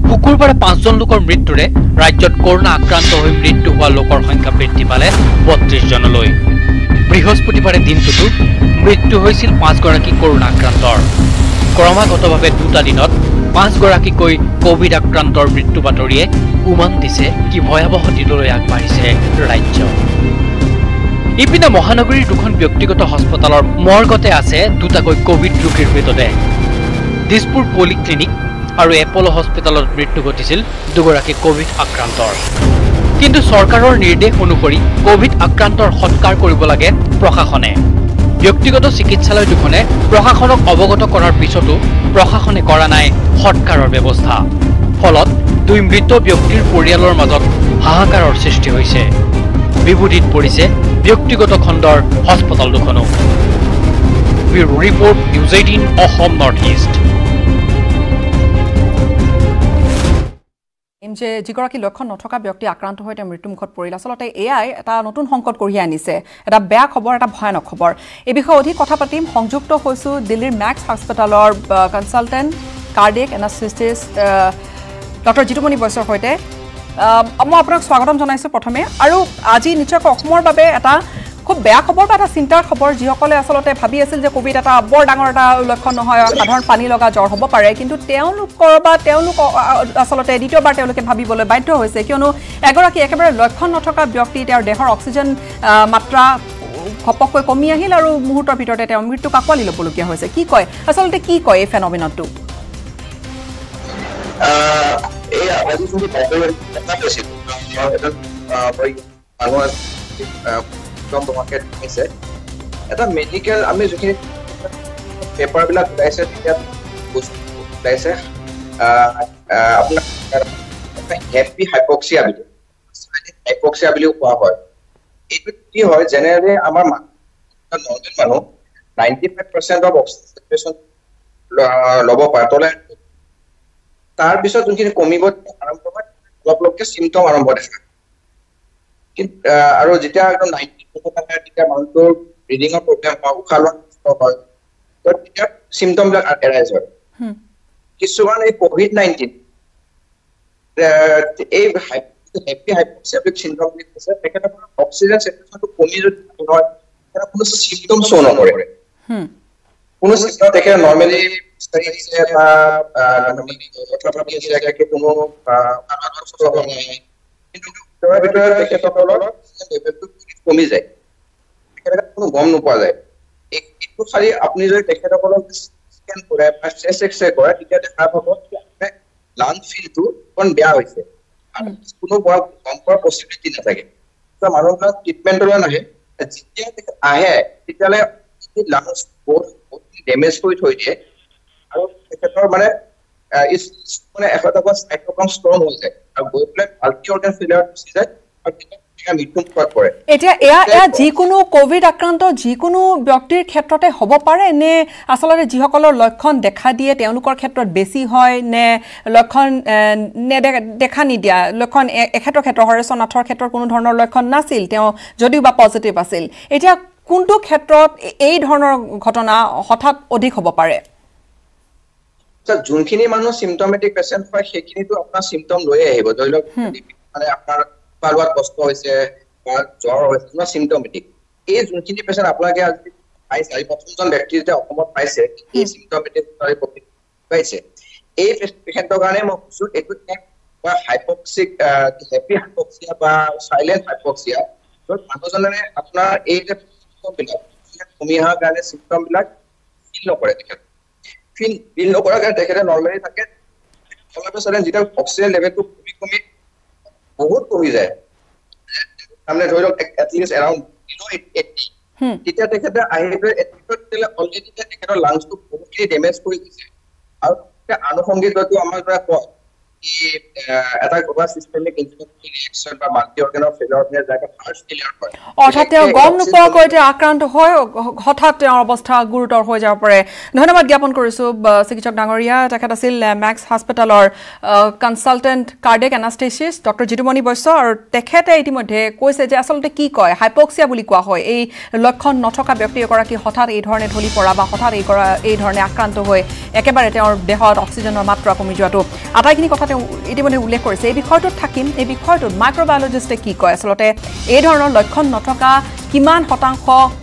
শুকুৰবাৰে পাঁচজন লোকৰ মৃত্যুৰে ৰাজ্যত কৰোনা আক্ৰান্ত হৈ মৃত্যু হোৱা লোকৰ সংখ্যা বৃদ্ধি পালে বত্ৰিশ জনলৈ বৃহস্পতিবাৰে দিনটোতো মৃত্যু হৈছিল পাঁচগৰাকী কৰোনা আক্ৰান্তৰ ক্ৰমাগতভাৱে দুটা দিনত পাঁচগৰাকীকৈ কোভিড আক্ৰান্তৰ মৃত্যু বাতৰিয়ে উমান দিছে কি ভয়াৱহ দিনলৈ আগবাঢ়িছে ৰাজ্য ইপিনে মহানগৰীৰ দুখন ব্যক্তিগত হস্পিতালৰ মৰ্গতে আছে দুটাকৈ কোভিড ৰোগীৰ মৃতদেহ দিছপুৰ পলিক্লিনিক আৰু এপ'ল' হস্পিটেলত মৃত্যু ঘটিছিল দুগৰাকী কোভিড আক্ৰান্তৰ কিন্তু চৰকাৰৰ নিৰ্দেশ অনুসৰি কোভিড আক্ৰান্তৰ সৎকাৰ কৰিব লাগে প্ৰশাসনে ব্যক্তিগত চিকিৎসালয় দুখনে প্ৰশাসনক অৱগত কৰাৰ পিছতো প্ৰশাসনে কৰা নাই সৎকাৰৰ ব্যৱস্থা ফলত দুই মৃত ব্যক্তিৰ পৰিয়ালৰ মাজত হাহাকাৰৰ সৃষ্টি হৈছে বিভূতিত পৰিছে ব্যক্তিগত খণ্ডৰ হস্পিটেল দুখনো bureau report news eighteen Assam north east যে যিগৰাকী লক্ষণ নথকা ব্যক্তি আক্ৰান্ত হৈ তেওঁ মৃত্যুমুখত পৰিল আচলতে এয়াই এটা নতুন সংকট কঢ়িয়াই আনিছে এটা বেয়া খবৰ এটা ভয়ানক খবৰ এই বিষয়ে অধিক কথা পাতিম সংযুক্ত হৈছোঁ দিল্লীৰ মেক্স হাস্পিটেলৰ consultant cardiac anaesthetist doctor Jitumoni বৈশ্যৰ সৈতে মই আপোনাক স্বাগতম জনাইছোঁ প্ৰথমে আৰু আজি নিশ্চয়কৈ অসমৰ বাবে এটা খুব বেয়া খবৰ বা এটা চিন্তাৰ খবৰ যিসকলে আচলতে ভাবি আছিল যে কোভিড এটা বৰ ডাঙৰ এটা লক্ষণ নহয় সাধাৰণ পানী লগা জ্বৰ হ'ব পাৰে কিন্তু তেওঁলোকৰ বা তেওঁলোক আচলতে দ্বিতীয়বাৰ তেওঁলোকে ভাবিবলৈ বাধ্য হৈছে কিয়নো এগৰাকী একেবাৰে লক্ষণ নথকা ব্যক্তি তেওঁৰ দেহৰ অক্সিজেন মাত্ৰা ঘপককৈ কমি আহিল আৰু মুহূৰ্তৰ ভিতৰতে তেওঁ মৃত্যু কাকৱালি ল'বলগীয়া হৈছে কি কয় আচলতে কি কয় এই ফেনমিনটো কম মার্কেট আছে এটা মেডিকেল আমি যখিনি পেপার বিলা দিছে তেতিয়া বস্তু দিছে আপনা হেপি হাইপক্সিয়া বিলি হাইপক্সিয়া বিলি কোৱা হয় এইটো কি হয় জেনাৰেলি আমাৰ নৰ্মেল মানুহ পঁচানব্বৈ পাৰ্চেণ্ট অফ অক্সিজেন লব পাতলে Tar bishop unkin komi bot aram komat log log ke symptom aram bot hai. Kin aro jitya ekdom ninety percent ka jitya manto reading a problem pao khalon stop hoy. To jitya symptom lag arise hoy. Kisuman ei covid nineteen ei happy hypoxemic syndrome ni kise ekata oxygen saturation to komi jodi hoy. Tara kono symptom show no kore. Hmm. Kono symptom dekhe normally शरीर से मतलब ये जगह के कोनो problem नहीं है किंतु दवा better देखे तो प्रॉब्लम डेवलप कमी जाए एकरा कोनो गम न पा जाए एक तो खाली आपनी जो देखे तो प्रॉब्लम स्कैन करे प्लस एसएक्स से करे टिका देखा पाबो कि आपने लंग फील तो कोन बिया होइसे कोनो कंफर्ट पॉसिबिलिटी न থাকে तो मानोका ट्रीटमेंट होला नाही जिते आहे तितले लंग स्पोर्ट बहुत डैमेज होइत होय जे और सेक्टर माने इस माने एकटा को साइटोक्रोम स्टोन हो जाए और गोइब्लैड मल्टी ऑर्गन फेलियर हो जाए और टिका मृत्यु पर पड़े एटा या या जे कोनो कोविड आक्रांत जे कोनो व्यक्तिर क्षेत्रते होबो पारे ने असलरे जे हकलर लक्षण देखा दिए तेनुकर क्षेत्रत बेसी होय ने लक्षण ने देखा नि दिया लक्षण एकटा क्षेत्र हरेसन आथर क्षेत्र कोनो धৰণৰ लक्षण नाছিল তেও যদিবা পজিটিভ আছিল एटा কোনটো क्षेत्रत এই ধৰণৰ ঘটনা হঠাৎ অধিক হ'ব পাৰে सर जुनखिनी मानो सिम्टोमेटिक पेशेंट पर हेखिनी तो अपना सिम्टम लय आइबो दइलक माने आपन पालवार कष्ट होइसे बा ज्वर होइसे ना सिम्टोमेटिक ए जुनखिनी पेशेंट आपला के आज आइ सारी पचपन व्यक्ति जे अकम पाइसे ए सिम्टोमेटिक सारी पब्लिक पाइसे ए पेशेंट गाने मखसु एकु बा हाइपोक्सिक हैप्पी हाइपोक्सिया बा साइलेंट हाइपोक्सिया तो मानोजनने अपना ए जे सिम्टम बिला कमिहा गाने सिम्टम बिला किल न पड़े देखे फिन बिल नो करा करते करे नॉर्मली থাকে আমরা তো সাধারণ যেটা অক্সিজেন লেভেল খুব কমে বহুত কমে যায় আমরা ধরো এট লিস্ট अराउंड eighty হুম যেটা দেখতে আইবে এটলিস্ট তেলে অলরেডি যেটা লাংস তো বহুতই ড্যামেজ হয়ে গেছে আর একটা আনুষঙ্গিকগত আমরা কি এটা গোবা সিস্টেমিক ইনফেকশন রিঅ্যাকশন বা মাল্টি অর্গান ফেলিওর নিয়ে যাকে ফার্স্ট ক্লিয়ার করে অর্থাৎ গম নপা কইতে আক্রান্ত হয় হঠাৎ তেৰ অৱস্থা গুৰুতৰ হৈ যাব পাৰে ধন্যবাদ জ্ঞাপন কৰিছো চিকিৎসক ডাঙৰিয়া তেখেত আছিল ম্যাক্স হাসপাতালৰ consultant cardiac anaesthetist doctor Jitumoni Baishya আৰু তেখেতে ইতিমধ্যে কৈছে যে আসলতে কি কয় হাইপক্সিয়া বুলি কোৱা হয় এই লক্ষণ নথকা ব্যক্তি কৰা কি হঠাৎ এই ধৰণে ঢলি পৰা বা হঠাৎ এই কৰা এই ধৰণে আক্ৰান্ত হৈ একেবাৰে তেওঁৰ দেহত অক্সিজেনৰ মাত্ৰা কমি যোৱাটো আটাইখিনি কথা ইতিমধ্যে উল্লেখ কৰিছে এই বিষয়টোত থাকিম এই বিষয়টোত মাইক্ৰোবায়োলজিষ্টে কি কয় আসলতে এই ধৰণৰ লক্ষণ নথকা কিমান শতাংশ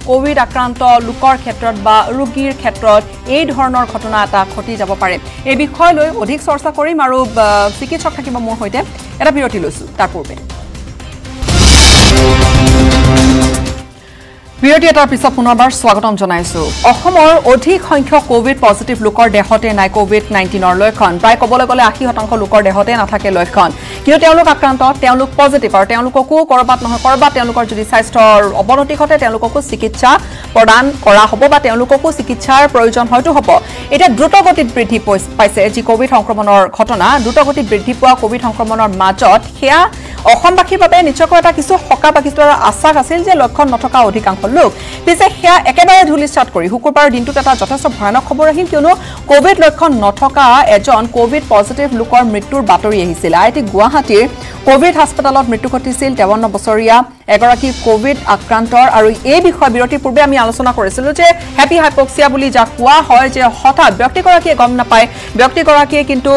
কোভিড আক্ৰান্ত লোকৰ ক্ষেত্ৰত বা ৰোগীৰ ক্ষেত্ৰত এই ধৰণৰ ঘটনা এটা ঘটি যাব পাৰে এই বিষয় লৈ অধিক চৰ্চা কৰিম আৰু চিকিৎসক থাকিব মোৰ হৈতে এটা বিৰতি লৈছো তাৰ পূৰ্বে বিৰতি এটাৰ পিছত পুনৰবাৰ স্বাগতম জনাইছো অসমৰ অধিক সংখ্যক কোভিড পজিটিভ লোকৰ দেহতে নাই কোভিড নাইনটিন ৰ লক্ষণ প্ৰায় ক'বলৈ গ'লে eighty শতাংশ লোকৰ দেহতে নাথাকে লক্ষণ কিন্তু তেওঁলোক আক্ৰান্ত তেওঁলোক পজিটিভ আৰু তেওঁলোককো কৰবাত নহয় কৰবাত তেওঁলোকৰ যদি স্বাস্থ্যৰ অৱনতি ঘটে তেওঁলোককো চিকিৎসা প্ৰদান কৰা হ'ব বা তেওঁলোককো চিকিৎসাৰ প্ৰয়োজন হয়তো হ'ব এটা দ্ৰুতগতিত বৃদ্ধি পাইছে যি কোভিড সংক্ৰমণৰ ঘটনা দ্ৰুতগতিত বৃদ্ধি পোৱা কোভিড সংক্ৰমণৰ মাজত হেয়া অসমবাসীৰ বাবে নিশ্চয়কৈ এটা কিছু হকা বাকিতৰ আশাক আছিল যে লক্ষণ নথকা অধিকাংশ লোক পিছে হেয়া একেবাৰে ধুলিস্বাত কৰি শুকুৰবাৰৰ দিনটোত এটা যথেষ্ট ভয়ানক খবৰ আহিল কিয়নো কোভিড লক্ষণ নথকা এজন কোভিড পজিটিভ লোকৰ মৃত্যুৰ বাতৰি আহিছিল আইটি গুৱাহাটীৰ কোভিড হাসপাতালত মৃত্যু ঘটিছিল fifty-one বছৰীয়া এগৰাকী কোভিড আক্ৰান্তৰ আৰু এই বিষয় বিৰতি পূৰ্বে আমি আলোচনা কৰিছিলো যে হেপি হাইপক্সিয়া বুলি যা কোৱা হয় যে হঠাৎ ব্যক্তিগৰাকী গম নাপায় ব্যক্তিগৰাকী কিন্তু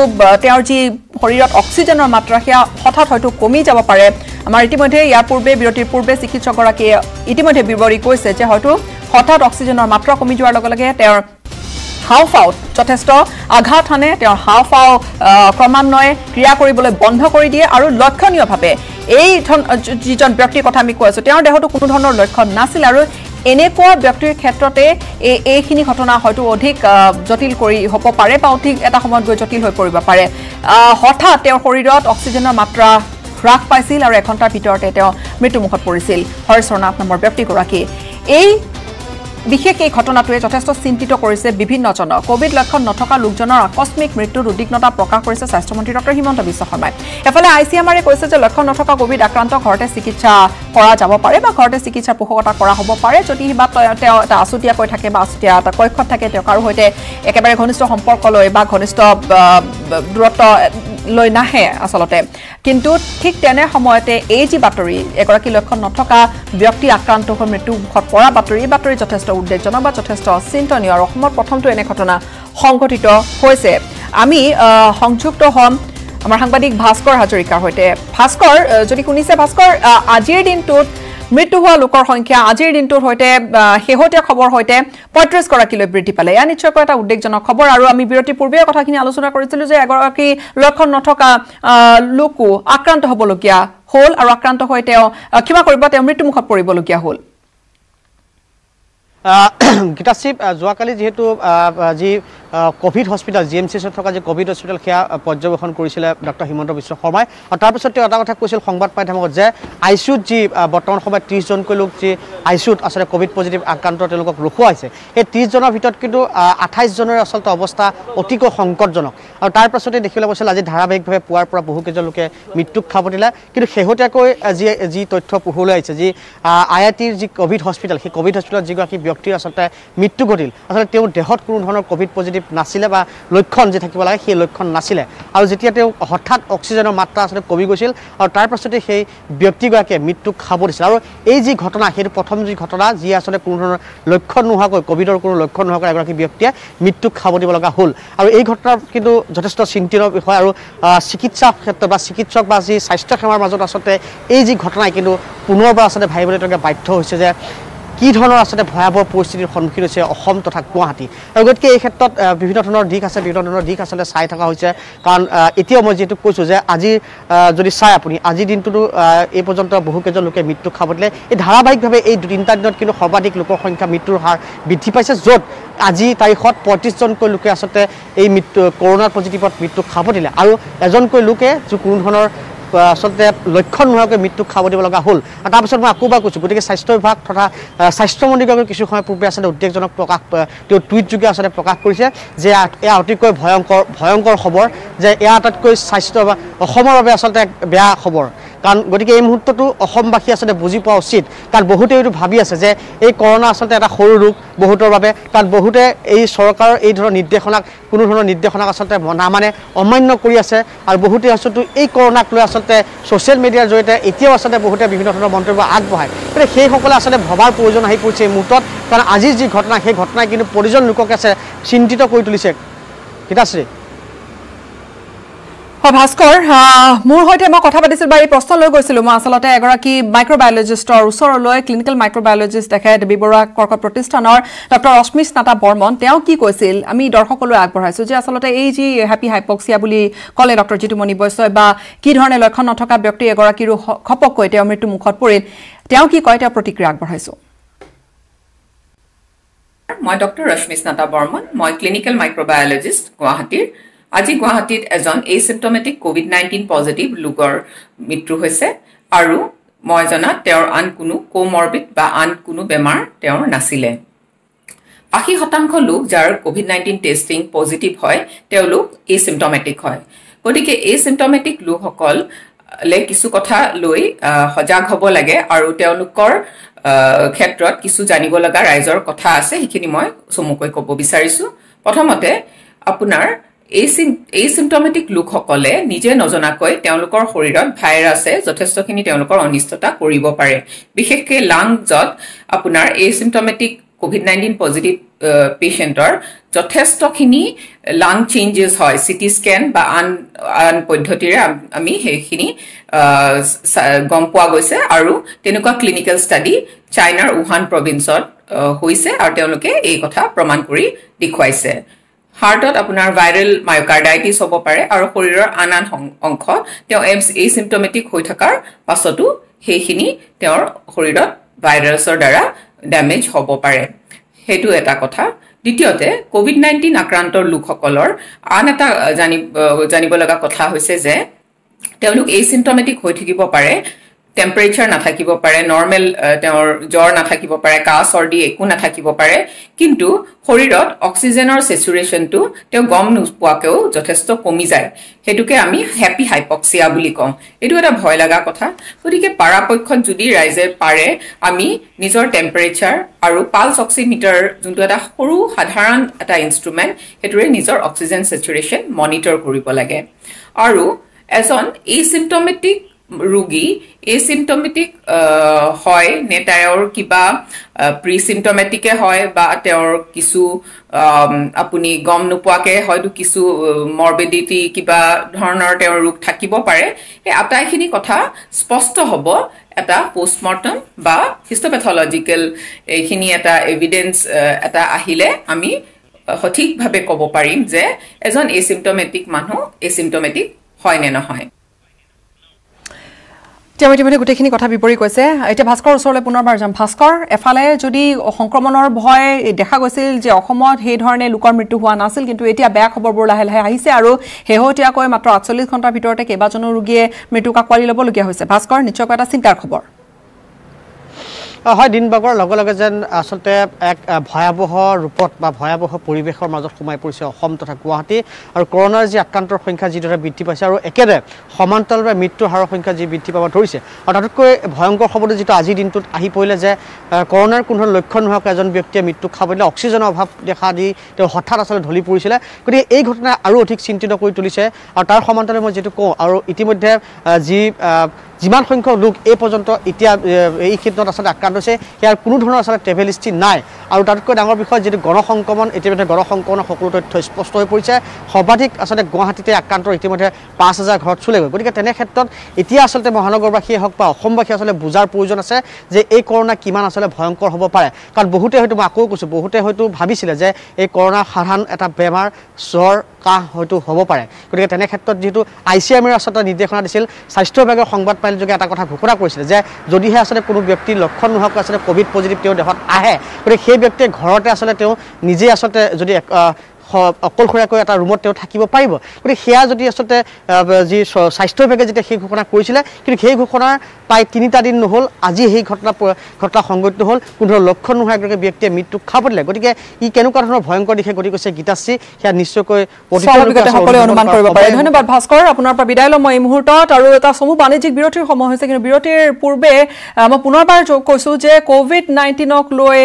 তেওঁৰ যি শৰীৰত অক্সিজেনৰ মাত্ৰা হেয়া হঠাৎ হয়তো কমি যাব পাৰে আমাৰ ইতিমধ্যে ইয়াৰ পূৰ্বে বিৰতিৰ পূৰ্বে চিকিৎসকগৰাকী ইতিমধ্যে বিৱৰি কৈছে যে হয়তো হঠাৎ অক্সিজেনৰ মাত্ৰা কমি যোৱাৰ লগে লগে তেওঁৰ হাউফাউট যথেষ্ট আঘাত হানে তেওঁৰ হাউফাউ ক্ৰমান্বয়ে ক্ৰিয়া কৰিবলৈ বন্ধ কৰি দিয়ে আৰু লক্ষণীয়ভাৱে এই যিজন ব্যক্তিৰ কথা আমি কৈছো তেওঁৰ দেহটো কোনো ধৰণৰ লক্ষণ নাছিল আৰু এনেকুৱা ব্যক্তিৰ ক্ষেত্ৰতে এই এইখিনি ঘটনা হয়তো অধিক জটিল কৰি হ'ব পাৰে বা অধিক এটা সময়ত গৈ জটিল হৈ পৰিব পাৰে হঠাৎ তেওঁৰ শৰীৰত অক্সিজেনৰ মাত্ৰা হ্ৰাস পাইছিল আৰু এক ঘণ্টাৰ ভিতৰতে তেওঁ মৃত্যুমুখত পৰিছিল হৰচৰণাত নামৰ ব্যক্তিগৰাকী এই বিশেষ এই ঘটনাটোৱে যথেষ্ট চিন্তিত কৰিছে বিভিন্নজন কোভিড লক্ষণ নথকা লোকজনৰ আকস্মিক মৃত্যুৰ উদ্দিগ্নতা প্ৰকাশ কৰিছে স্বাস্থ্যমন্ত্ৰী ডক্টৰ হিমন্ত বিশ্ব শৰ্মাই এফালে আইসিএমআৰে কৈছে যে লক্ষণ নথকা কোভিড আক্ৰান্ত ঘৰতে চিকিৎসা কৰা যাব পাৰে বা ঘৰতে চিকিৎসা পোহকতা কৰা হ'ব পাৰে যদি হিবা তেওঁ এটা আসুতিয়া কৈ থাকে বা আসুতিয়া এটা কক্ষত থাকে তেওঁ কাৰো হৈতে একেবাৰে ঘনিষ্ঠ সম্পৰ্ক লৈ বা ঘনিষ্ঠ দূৰত্ব লৈ নাহে আসলতে কিন্তু ঠিক তেনে সময়তে এই যে বাতৰি এগৰাকী লক্ষণ নথকা ব্যক্তি আক্ৰান্ত হৈ মৃত্যু পৰা বাতৰি বাতৰি যথেষ্ট উদ্বেগজনক বা যথেষ্ট চিন্তনীয় আৰু অসমৰ প্ৰথমটো এনে ঘটনা সংঘটিত হৈছে আমি সংযুক্ত হম আমাৰ সাংবাদিক ভাস্কৰ হাজৰিকাৰ হৈতে ভাস্কৰ যদি শুনিছে ভাস্কৰ আজিৰ দিনটোত মৃত্যু হোৱা লোকৰ সংখ্যা আজিৰ দিনটোৰ হৈতে হেহতীয়া খবৰ হৈতে পঁয়ত্ৰিশ গৰাকীলৈ বৃদ্ধি পালে ইয়াৰ নিশ্চয়কৈ এটা উদ্বেগজনক খবৰ আৰু আমি বিৰতি পূৰ্বে কথাখিনি আলোচনা কৰিছিলো যে এগৰাকী লক্ষণ নথকা লোক আক্ৰান্ত হ'বলগীয়া হ'ল আৰু আক্ৰান্ত হৈতে ক্ষমা কৰিব তেওঁ মৃত্যুমুখত পৰিবলগীয়া হ'ল গিতাশিব জোয়াকালি যেহেতু যে কোভিড হসপিটাল জিএমসি থকা যে কোভিড হসপিটাল সেয়া পর্যবেক্ষণ করেছিল ডক্টর হিমন্ত বিশ্ব শর্মাই আর তারপর তো এটা কথা কৈছিল সংবাদ পাই থাকত যে আইসিউত যে বর্তমান সময় ত্রিশ জনক লোক যে আইসিউত আসলে কোভিড পজিটিভ আক্রান্ত রখুয়া হয়েছে এই ত্রিশ জনের ভিতর কিন্তু আঠাইশ জনের আসলে অবস্থা অতিক সংকটজনক আর তারপরতে দেখি পাচ্ছিল আজি ধারাবাহিকভাবে পুয়ার পর বহুকেজন লোকে মৃত্যুক খাবত দিলে কিন্তু শেহতাক যে তথ্য পোহরলে আছে যে আই আই টির যে কোভিড হসপিটাল সেই কোভিড হসপিটাল যিগী ব্যক্তির আসলে মৃত্যু ঘটিল আসলে দেহত কোনো ধরনের কোভিড পজিটিভ নাছিলে বা লক্ষণ যে থাকিব লাগে সেই লক্ষণ নাছিলে আর যেতিয়া তেওঁ হঠাৎ অক্সিজেনের মাত্রা আসলে কমি গৈছিল আর তারপরতে সেই ব্যক্তিগৰাকী মৃত্যু খাব দিছিল আর এই যে ঘটনা সেই প্রথম যে ঘটনা যে আসলে কোনো ধরনের লক্ষণ নোহাকৈ কোভিডের কোনো লক্ষণ নোহাকৈ এগৰাকী ব্যক্তিয়ে মৃত্যু খাব দিব লগা হল আর এই ঘটনা কিন্তু যথেষ্ট চিন্তিত বিষয় আর চিকিৎসা ক্ষেত্র বা চিকিৎসক বা যে স্বাস্থ্য সেৱাৰ মাজত আসলে এই যে ঘটনায় কিন্তু পুনৰবাৰ আসলে ভাবিবলৈ তেওঁলোকে বাধ্য হৈছে যে কি ধৰণৰ আসলে ভয়াবহ পৰিস্থিতিৰ সন্মুখীন হৈছে অসম তথা গুৱাহাটী আৰু গতিকে এই ক্ষেত্ৰত বিভিন্ন ধৰণৰ দিশ আছে বিভিন্ন ধৰণৰ দিশ আসলে চাই থকা হৈছে কাৰণ এতিয়াও মই যেটো কৈছো যে আজি যদি চাই আপুনি আজি দিনটো এই পৰ্যন্ত বহুকেজন লোকে মৃত্যু খাব দিলে এই ধাৰাবাহিকভাৱে এই দুদিনটা দিনত কিন্তু সৰ্বাধিক লোকৰ সংখ্যা মৃত্যুৰ হাৰ বৃদ্ধি পাইছে য'ত আজি তাৰিখত পঁয়ত্ৰিশ জনকৈ লোকে আসলে এই মৃত্যু কৰোনা পজিটিভত মৃত্যু খাব দিলে আৰু এজনকৈ লোকে কোনো ধৰণৰ আসলে লক্ষণ নোহাকৈ মৃত্যু খাব দিব লগা হল আৰু তাৰপিছত মই আকৌবাৰ কৈছো গতিকে স্বাস্থ্য বিভাগ তথা স্বাস্থ্যমন্ত্ৰীগৰাকীয়ে কিছু সময় পূৰ্বে আচলতে উদ্বেগজনক প্ৰকাশ তেওঁ টুইটযোগে আচলতে প্ৰকাশ কৰিছে যে এয়া অতিকৈ ভয়ংকৰ ভয়ংকৰ খবৰ যে এয়া আটাইতকৈ স্বাস্থ্য বা অসমৰ বাবে আচলতে এক বেয়া খবৰ কাৰণ গতিকে এই মুহূৰ্তটো অসমবাসী আচলতে বুজি পোৱা উচিত কাৰণ বহুতে এইটো ভাবি আছে যে এই কৰোনা আচলতে এটা সৰু ৰোগ বহুতৰ বাবে কাৰণ বহুতে এই চৰকাৰৰ এই ধৰণৰ নিৰ্দেশনাক কোনো ধৰণৰ নিৰ্দেশনাক আচলতে নামানে অমান্য কৰি আছে আৰু বহুতে আচলতে এই কৰোনাক লৈ আচলতে ছ'চিয়েল মিডিয়াৰ জৰিয়তে এতিয়াও আচলতে বহুতে বিভিন্ন ধৰণৰ মন্তব্য আগবঢ়ায় গতিকে সেইসকলে আচলতে ভবাৰ প্ৰয়োজন আহি পৰিছে এই মুহূৰ্তত কাৰণ আজিৰ যি ঘটনা সেই ঘটনাই কিন্তু পৰিজন লোকক আছে চিন্তিত কৰি তুলিছে গীতাশ্ৰী ভাস্কৰ মোৰ হৈতে মই কথা পাতিছিল বাৰী প্ৰশ্ন লৈ গৈছিল মই আসলতে এগৰাকী মাইক্ৰোবায়োলজিষ্টৰ উছৰলৈ ক্লিনিক্যাল মাইক্ৰোবায়োলজিষ্ট দেখে বিবৰুৱা কৰ্কট প্ৰতিষ্ঠানৰ ডক্টৰ অস্মিত নাটা বৰ্মন তেওঁ কি কৈছিল আমি দৰ্শকলৈ আগবঢ়াইছো যে আসলতে এই যি হেপি হাইপক্সিয়া বুলি ক'লে ডক্টৰ জিতুমণি বৈশ্যই বা কি ধৰণে লক্ষণ নথকা ব্যক্তি এগৰাকী খপককৈ তেওঁ মৃত্যু মুখত পৰিল তেওঁ কি কয় তেওঁ প্ৰতিক্ৰিয়া আগবঢ়াইছো মই ডক্টৰ অস্মিত নাটা বৰ্মন মই ক্লিনিক্যাল মাইক্ৰোবায়োলজিষ্ট গুৱাহাটী আজি গুৱাহাটীত এজন এচিম্পটমেটিক কোভিড নাইনটিন পজিটিভ লোকৰ মৃত্যু হৈছে আৰু মই জনা তেওঁৰ আন কোনো কোমৰ্বিড বা আন কোনো বেমাৰ তেওঁৰ নাছিলে আশী শতাংশ লোক যাৰ কোভিড নাইনটিন টেষ্টিং পজিটিভ হয় তেওঁলোক এচিম্পটমেটিক হয় গতিকে এচিম্পটমেটিক লোকসকল লে কিছু কথা লৈ সজাগ হ'ব লাগে আৰু তেওঁলোকৰ ক্ষেত্ৰত কিছু জানিব লগা ৰাইজৰ কথা আছে সেইখিনি মই চমুকৈ ক'ব বিচাৰিছো প্ৰথমতে আপোনাৰ এচিম্পটমেটিক লোকসকলে নিজে নজনাকৈ তেওঁলোকৰ শৰীৰত ভাইৰাছে যথেষ্টখিনি তেওঁলোকৰ অনিষ্টতা কৰিব পাৰে বিশেষকৈ লাংজত আপোনাৰ এচিম্পটমেটিক কোভিড নাইনটিন পজিটিভ পেশেণ্টৰ যথেষ্টখিনি লাং চেঞ্জেছ হয় চিটি স্কেন বা আন আন পদ্ধতিৰে আমি সেইখিনি গম পোৱা গৈছে আৰু তেনেকুৱা ক্লিনিকেল ষ্টাডি চাইনাৰ উহান প্ৰভিন্সত হৈছে আৰু তেওঁলোকে এই কথা প্ৰমাণ কৰি দেখুৱাইছে হাৰ্টত আপোনাৰ ভাইৰেল মায়োকাৰ্ডাইটিছ হ'ব পাৰে আৰু শৰীৰৰ আন আন অংশ তেওঁ এচিম্পটমেটিক হৈ থকাৰ পাছতো সেইখিনি তেওঁৰ শৰীৰত ভাইৰাছৰ দ্বাৰা ডেমেজ হ'ব পাৰে সেইটো এটা কথা দ্বিতীয়তে কোভিড নাইনটিন আক্ৰান্ত লোকসকলৰ আন এটা জানিব লগা কথা হৈছে যে তেওঁলোক এচিম্পটমেটিক হৈ থাকিব পাৰে temperature na thakibo pare, normal uh, jor na thakibo pare, ka sordi eku na thakibo pare, kintu horirot oxygen or saturation to teo gom nupuakeo jothesto komi jay. Hetuke ami happy hypoxia buli kom. Etu eta bhoy laga kotha. Korike parapokkon jodi raije pare ami nijor temperature aru pulse oximeter juntu eta horu sadharan eta instrument heture nijor oxygen saturation monitor koribo lage. Aru as on asymptomatic Rugi asymptomatic uh, hoy ne tayor kiba uh, pre-symptomatic hoy ba tayor kisu um, apuni gom nupuake hoy du kisu uh, morbidity kiba dhornor tayor rug thakibo pare e atai khini kotha sposto hobo eta postmortem ba histopathological e khini eta evidence uh, eta ahile ami hothik bhabe kobo parim je ejon asymptomatic manu asymptomatic hoy ne na hoy Jame jame gute khini kotha bipori koise eta Bhaskar usorle punorbar jam Bhaskar efale jodi sankramonor bhoy dekha gosil je okhomot he dhorne lukor mrityu hua nasil kintu eta bya khobor bor lahel hai aise aru hehotia koi matra forty-eight ghonta bitorte kebajono rugie mrityu ka kwali lobo lukia hoise Bhaskar nichok eta sintar khobor হয় দিনভাগৰ লগে লগে যেন আসলতে এক ভয়াবহ ৰূপত বা ভয়াবহ পৰিবেশৰ মাজত সোমাই পৰিছে অসম তথা গুৱাহাটী আৰু কৰোনাৰ যি আক্ৰান্তৰ সংখ্যা যিদৰে বৃদ্ধি পাইছে আৰু একেদৰে সমান্তৰালভাৱে মৃত্যুৰ হাৰৰ সংখ্যা যি বৃদ্ধি পাব ধৰিছে আৰু তাতকৈ ভয়ংকৰ খবৰটো যিটো আজি দিনটোত আহি পৰিলে যে কৰোনাৰ কোনো লক্ষণ নহওক এজন ব্যক্তিয়ে মৃত্যু খাবলৈ অক্সিজেনৰ অভাৱ দেখা দি তেওঁ হঠাৎ আসলে ঢলি পৰিছিল গতিকে এই ঘটনা আৰু অধিক চিন্তিত কৰি তুলিছে আৰু তাৰ সমান্তৰালভাৱে মই যেটো কওঁ আৰু ইতিমধ্যে যি জিমান সংখ্যক লোক এই পৰ্যন্ত এতিয়া এই ক্ষেত্ৰত আসলে আক্ৰান্ত হৈছে ইয়াৰ কোনো ধৰণৰ আসলে ট্ৰেভেল হিষ্ট্ৰী নাই আৰু তাতকৈ ডাঙৰ বিষয় যেটো গণসংক্ৰমণ ইতিমধ্যে গণসংক্ৰমণৰ সকলো তথ্য স্পষ্ট হৈ পৰিছে সৰ্বাধিক আসলে গুৱাহাটীতে আক্ৰান্তৰ ইতিমধ্যে পাঁচ হাজাৰ ঘৰত চলে গৈ গতিকে তেনে ক্ষেত্ৰত এতিয়া আসলে মহানগৰবাসী হওক বা অসমবাসী আসলে বুজাৰ প্ৰয়োজন আছে যে এই কৰোনা কিমান আসলে ভয়ংকৰ হ'ব পাৰে কাৰণ বহুতে হয়তো আকৌ কৈছো বহুতে হয়তো ভাবিছিল যে এই কৰোনা সাধাৰণ এটা বেমাৰ জ্বৰ কাহ হয়তো হ'ব পাৰে গতিকে তেনে ক্ষেত্ৰত যেটো আইচিএমৰ আসলে নিৰ্দেশনা দিছিল স্বাস্থ্য বিভাগৰ সংবাদ পাইলযোগে এটা কথা ঘোষণা কৰিছিল যে যদিহে আসলে কোনো ব্যক্তি লক্ষণ নহওক আসলে কোভিড পজিটিভ তেওঁ দেহত আহে গতিকে সেই ব্যক্তিয়ে ঘৰতে আসলে তেওঁ নিজে আসলে যদি অকলশৰীয়াকৈ এটা ৰুমত তেওঁ থাকিব পাৰিব গতিকে সেয়া যদি আসলে যি স্বাস্থ্য বিভাগে যেতিয়া সেই ঘোষণা কৰিছিল কিন্তু সেই ঘোষণাৰ প্ৰায় তিনিটা দিন নহ'ল আজি সেই ঘটনা ঘটনা সংঘটিত হ'ল কোনো লক্ষণ নোহোৱা এগৰাকী ব্যক্তিয়ে মৃত্যু খাব দিলে গতিকে ই কেনেকুৱা ধৰণৰ ভয়ংকৰ দিশে গতি গৈছে গীতাশ্ৰী সেয়া নিশ্চয়কৈ সকলোৱে অনুমান কৰিব পাৰে ধন্যবাদ ভাস্কৰ আপোনাৰ পৰা বিদায় লওঁ মই এই মুহূৰ্তত আৰু এটা চমু বাণিজ্যিক বিৰতিৰ সময় হৈছে কিন্তু বিৰতিৰ পূৰ্বে মই পুনৰবাৰ কৈছোঁ যে কোভিড নাইণ্টিনক লৈ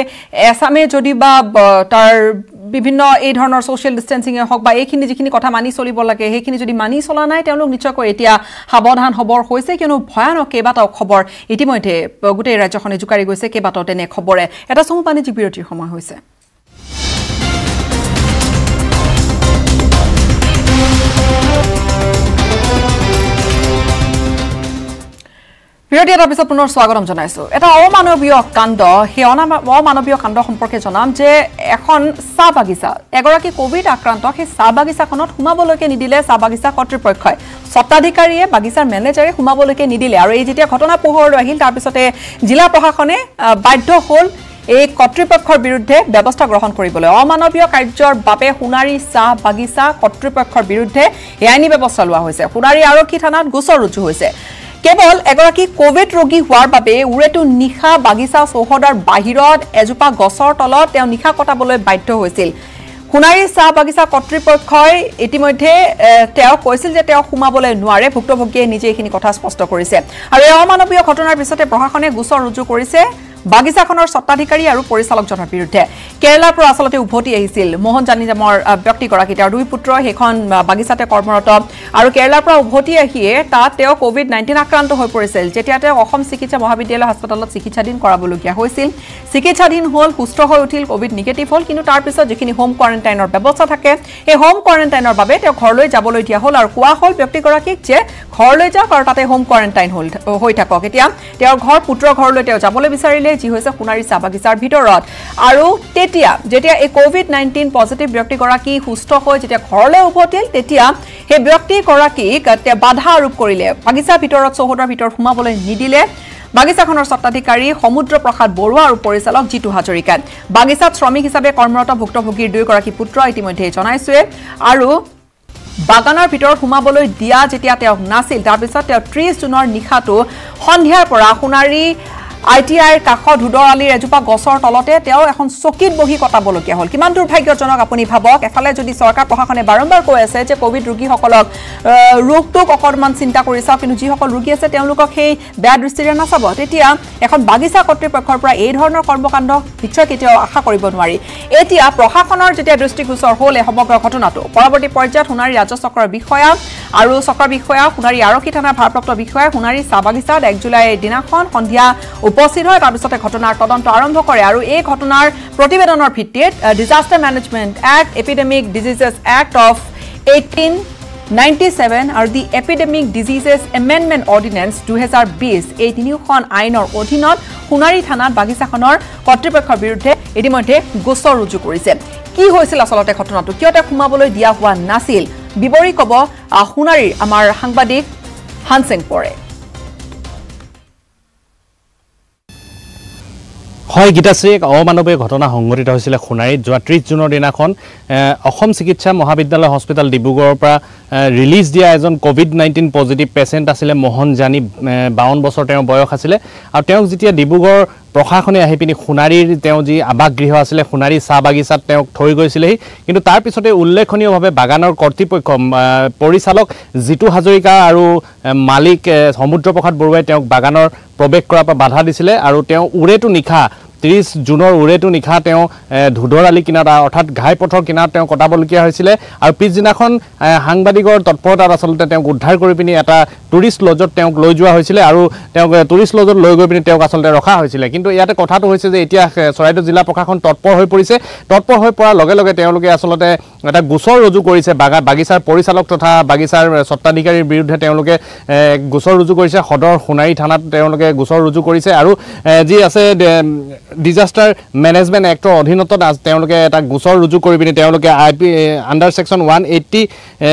এছামে যদি বা তাৰ বিভিন্ন এই ধৰণৰ সোশ্যাল ডিসটেন্সিং এ হক বা এইখিনি যিখিনি কথা মানি চলিব লাগে হেখিনি যদি মানি চলা নাই তেওঁলোক নিশ্চয়কৈ এতিয়া সাবধান হবৰ হৈছে কিয়নো ভয়ানক কেবাটাও খবৰ ইতিমধ্যে গোটেই ৰাজ্যখনে জুকাৰি গৈছে কেবাটাও তেনে খবৰে এটা সময় বাণিজ্যিক বিৰতিৰ সময় হৈছে বিৰতিৰ পিছত পুনৰ স্বাগতম জনাইছো এটা অমানৱীয় কাণ্ড হে অমানৱীয় কাণ্ড সম্পৰ্কে জনাম যে এখন চাহ বাগিচা এগৰাকী কোভিড আক্ৰান্ত সেই চাহ বাগিচাখনত হুমাবলৈকে নিদিলে চাহ বাগিচা কৰ্তৃপক্ষই সত্তাধিকাৰীয়ে বাগিচাৰ মেনেজাৰে হুমাবলৈকে নিদিলে আৰু এই যেতিয়া ঘটনা পোহৰলৈ আহিল তাৰ পিছতে জিলা প্ৰশাসনে বাধ্য হ'ল এই কৰ্তৃপক্ষৰ বিৰুদ্ধে ব্যৱস্থা গ্ৰহণ কৰিবলৈ অমানৱীয় কাৰ্যৰ বাবে হুনাৰী চাহ বাগিচা কৰ্তৃপক্ষৰ বিৰুদ্ধে আইনী ব্যৱস্থা লোৱা হৈছে হুনাৰী আৰক্ষী থানাত গোচৰ ৰুজু হৈছে কেবল এগৰাকী কোভিড ৰোগী হোৱাৰ বাবে উৰেটো নিখা বাগিচা সোহডৰ বাহিৰত এজুপা গছৰ তলত তেওঁ নিখা কটাবলৈ বাধ্য হৈছিল হুনাৰী চাহ বাগিচা কৰ্তৃপক্ষই ইতিমধ্যে তেওঁ কৈছিল যে তেওঁ হুমাবলৈ নোৱাৰে ভুক্তভোগীয়ে নিজে এইখিনি কথা স্পষ্ট কৰিছে আৰু এই অমানৱীয় ঘটনাৰ পিছতে প্ৰশাসনে গোচৰ ৰুজু কৰিছে বাগিচাখনৰ সত্তাধিকাৰী আৰু পৰিচালকজনৰ বিৰুদ্ধে কেৰালাৰ পৰা আচলতে উভতি আহিছিল মোহন জানিজামৰ ব্যক্তিগৰাকী তেওঁৰ দুই পুত্ৰ হেখন বাগিচাতে কৰ্মৰত আৰু কেৰালাৰ পৰা উভতি আহিয়ে তা তেওঁ কোভিড নাইণ্টিন আক্ৰান্ত হৈ পৰিছিল যেতিয়া তেওঁ অসম চিকিৎসা মহাবিদ্যালয় হাস্পতালত চিকিৎসাধীন কৰাবলগীয়া হৈছিল চিকিৎসাধীন হ'ল সুস্থ হৈ উঠিল কোভিড নেগেটিভ হ'ল কিন্তু তাৰ পিছত যিখিনি হোম কোৱাৰেণ্টাইনৰ ব্যৱস্থা থাকে এই হোম কোৱাৰেণ্টাইনৰ বাবে তেওঁ ঘৰলৈ যাবলৈ দিয়া হ'ল আৰু কোৱা হ'ল ব্যক্তিগৰাকীক যে ঘৰলৈ যাওক আৰু তাতে হোম কোৱাৰেণ্টাইন হৈ থাকক এতিয়া তেওঁৰ ঘৰ পুত্ৰ ঘৰলৈ তেওঁ যাবলৈ বিচাৰিলে যি হৈছে হুনাৰী চাহ বাগিচাৰ ভিতৰত আৰু তেতিয়া যেতিয়া এই কোভিড নাইণ্টিন পজিটিভ ব্যক্তি গৰাকী সুস্থ হৈ যেতিয়া ঘৰলৈ উভতিল তেতিয়া সেই ব্যক্তি গৰাকীক বাধা আৰোপ কৰিলে বাগিচাৰ ভিতৰত চৌহদৰ ভিতৰত সোমাবলৈ নিদিলে বাগিচাখনৰ সত্তাধিকাৰী সমুদ্ৰ প্ৰসাদ বৰুৱা আৰু পৰিচালক জিতু হাজৰিকা বাগিচাত শ্ৰমিক হিচাপে কৰ্মৰত ভুক্তভোগীৰ দুই গৰাকী পুত্ৰ ইতিমধ্যে জনাইছোৱে আৰু Baganar Peter Humabolo Diagitate of Nasil, Tabisat, trees to Nor Nikato, Hondia Pora, Hunari, I T I, Kakot, Hudorali, Rajupa, Gosor, Tolote, Teo, and Sokit Bohi Kotaboloke, Kimandu Pagotono, Apuni Habok, Efala Judi Sorka, Pohakane Baramba, Koese, Covid Rugi Hokolog, Ruktuk, Okorman Sintakurisa, Pinuji Hokol Rugiasa, Telukoke, Bad Ristirana Sabotia, Ekon Bagisa Kotripa Corpora, eight Honor Korbokando, Pichakito, Hakoribonwari, Etia, Prohakonor, Jetia Districtus or Hole, Homoko Kotonato, Property Project, Hunaria Sokor Bihoya, Aru Sokor Bihoya, Hunari Arokitana, Parpok Bihoya, Hunari Sabagisa, Exula Dinakon, Hondia, উপস্থিত হয় তাৰ পিছতে ঘটনাৰ তদন্ত আৰম্ভ কৰে আৰু এই ঘটনাৰ প্ৰতিবেদনৰ ভিত্তিত disaster management act epidemic diseases act of eighteen ninety-seven আৰু the epidemic diseases amendment ordinance twenty twenty এই তিনিখন আইনৰ অধীনত হুনাৰি থানাত বাগিচাখনৰ কৰ্তৃপক্ষৰ বিৰুদ্ধে ইতিমধ্যে গোচৰ ৰুজু কৰিছে কি হৈছিল আসলতে ঘটনাটো কিয়তে খুমাবলৈ দিয়া হোৱা নাছিল বিবৰি কব হুনাৰি আমাৰ সাংবাদিক হানসিং পৰে হয় গীতাশ্ৰীক অমানৱীয় ঘটনা সংঘটিত হৈছিল খুনাইত যোৱা ত্ৰিশ জুনৰ দিনাখন অসম চিকিৎসা মহাবিদ্যালয় হস্পিটাল ডিব্ৰুগড়ৰ পৰা ৰিলিজ দিয়া এজন কোভিড নাইনটিন পজিটিভ পেশেন্ট আছিলে মোহন জানি বাৱন্ন বছৰ তেওঁৰ বয়স আছিলে আৰু তেওঁক যেতিয়া ডিব্ৰুগড় প্ৰশাসনে আহি পিনি খুনাৰীৰ তেওঁ যি আবাগৃহ আছিলে খুনাৰী চা বাগিচাত তেওঁক থৈ গৈছিল কিন্তু তাৰ পিছতে উল্লেখনীয়ভাৱে বাগানৰ কৰ্তৃপক্ষ পৰিচালক জিতু হাজৰিকা আৰু মালিক সমুদ্ৰপ্ৰসাদ বৰুৱাই তেওঁক বাগানৰ প্ৰৱেশ কৰাত বাধা দিছিলে আৰু তেওঁ উৰেটো নিখা ত্ৰিশ জুনৰ উৰেটো নিখা তেওঁ ধুধৰালি কিনাৰা অৰ্থাৎ ঘাই পথৰ কিনাৰত তেওঁ কটাবলকিয়া হৈছিল আৰু পিছদিনাখন হাংবাদিকৰ তৎপৰতাত আচলতে তেওঁক উদ্ধাৰ কৰি পিনি এটা টুৰিষ্ট লজত তেওঁক লৈ যোৱা হৈছিল আৰু তেওঁক টুৰিষ্ট লজত লৈ গৈ পিনি তেওঁক আচলতে ৰখা হৈছিল কিন্তু ইয়াতে কথাটো হৈছে যে এতিয়া চৰাইদেউ জিলা প্ৰশাসন তৎপৰ হৈ পৰিছে তৎপৰ হৈ পৰা লগে লগে তেওঁলোকে আচলতে এটা গোচৰ ৰুজু কৰিছে বাগিচাৰ পৰিচালক তথা বাগিচাৰ সত্তাধিকাৰীৰ বিৰুদ্ধে তেওঁলোকে গোচৰ ৰুজু কৰিছে সদৰ সোণাৰী থানাত তেওঁলোকে গোচৰ ৰুজু কৰিছে আৰু যি আছে Disaster Management Act or Hinotot as Teologa at Gusor Rujukori Teologa under section one eighty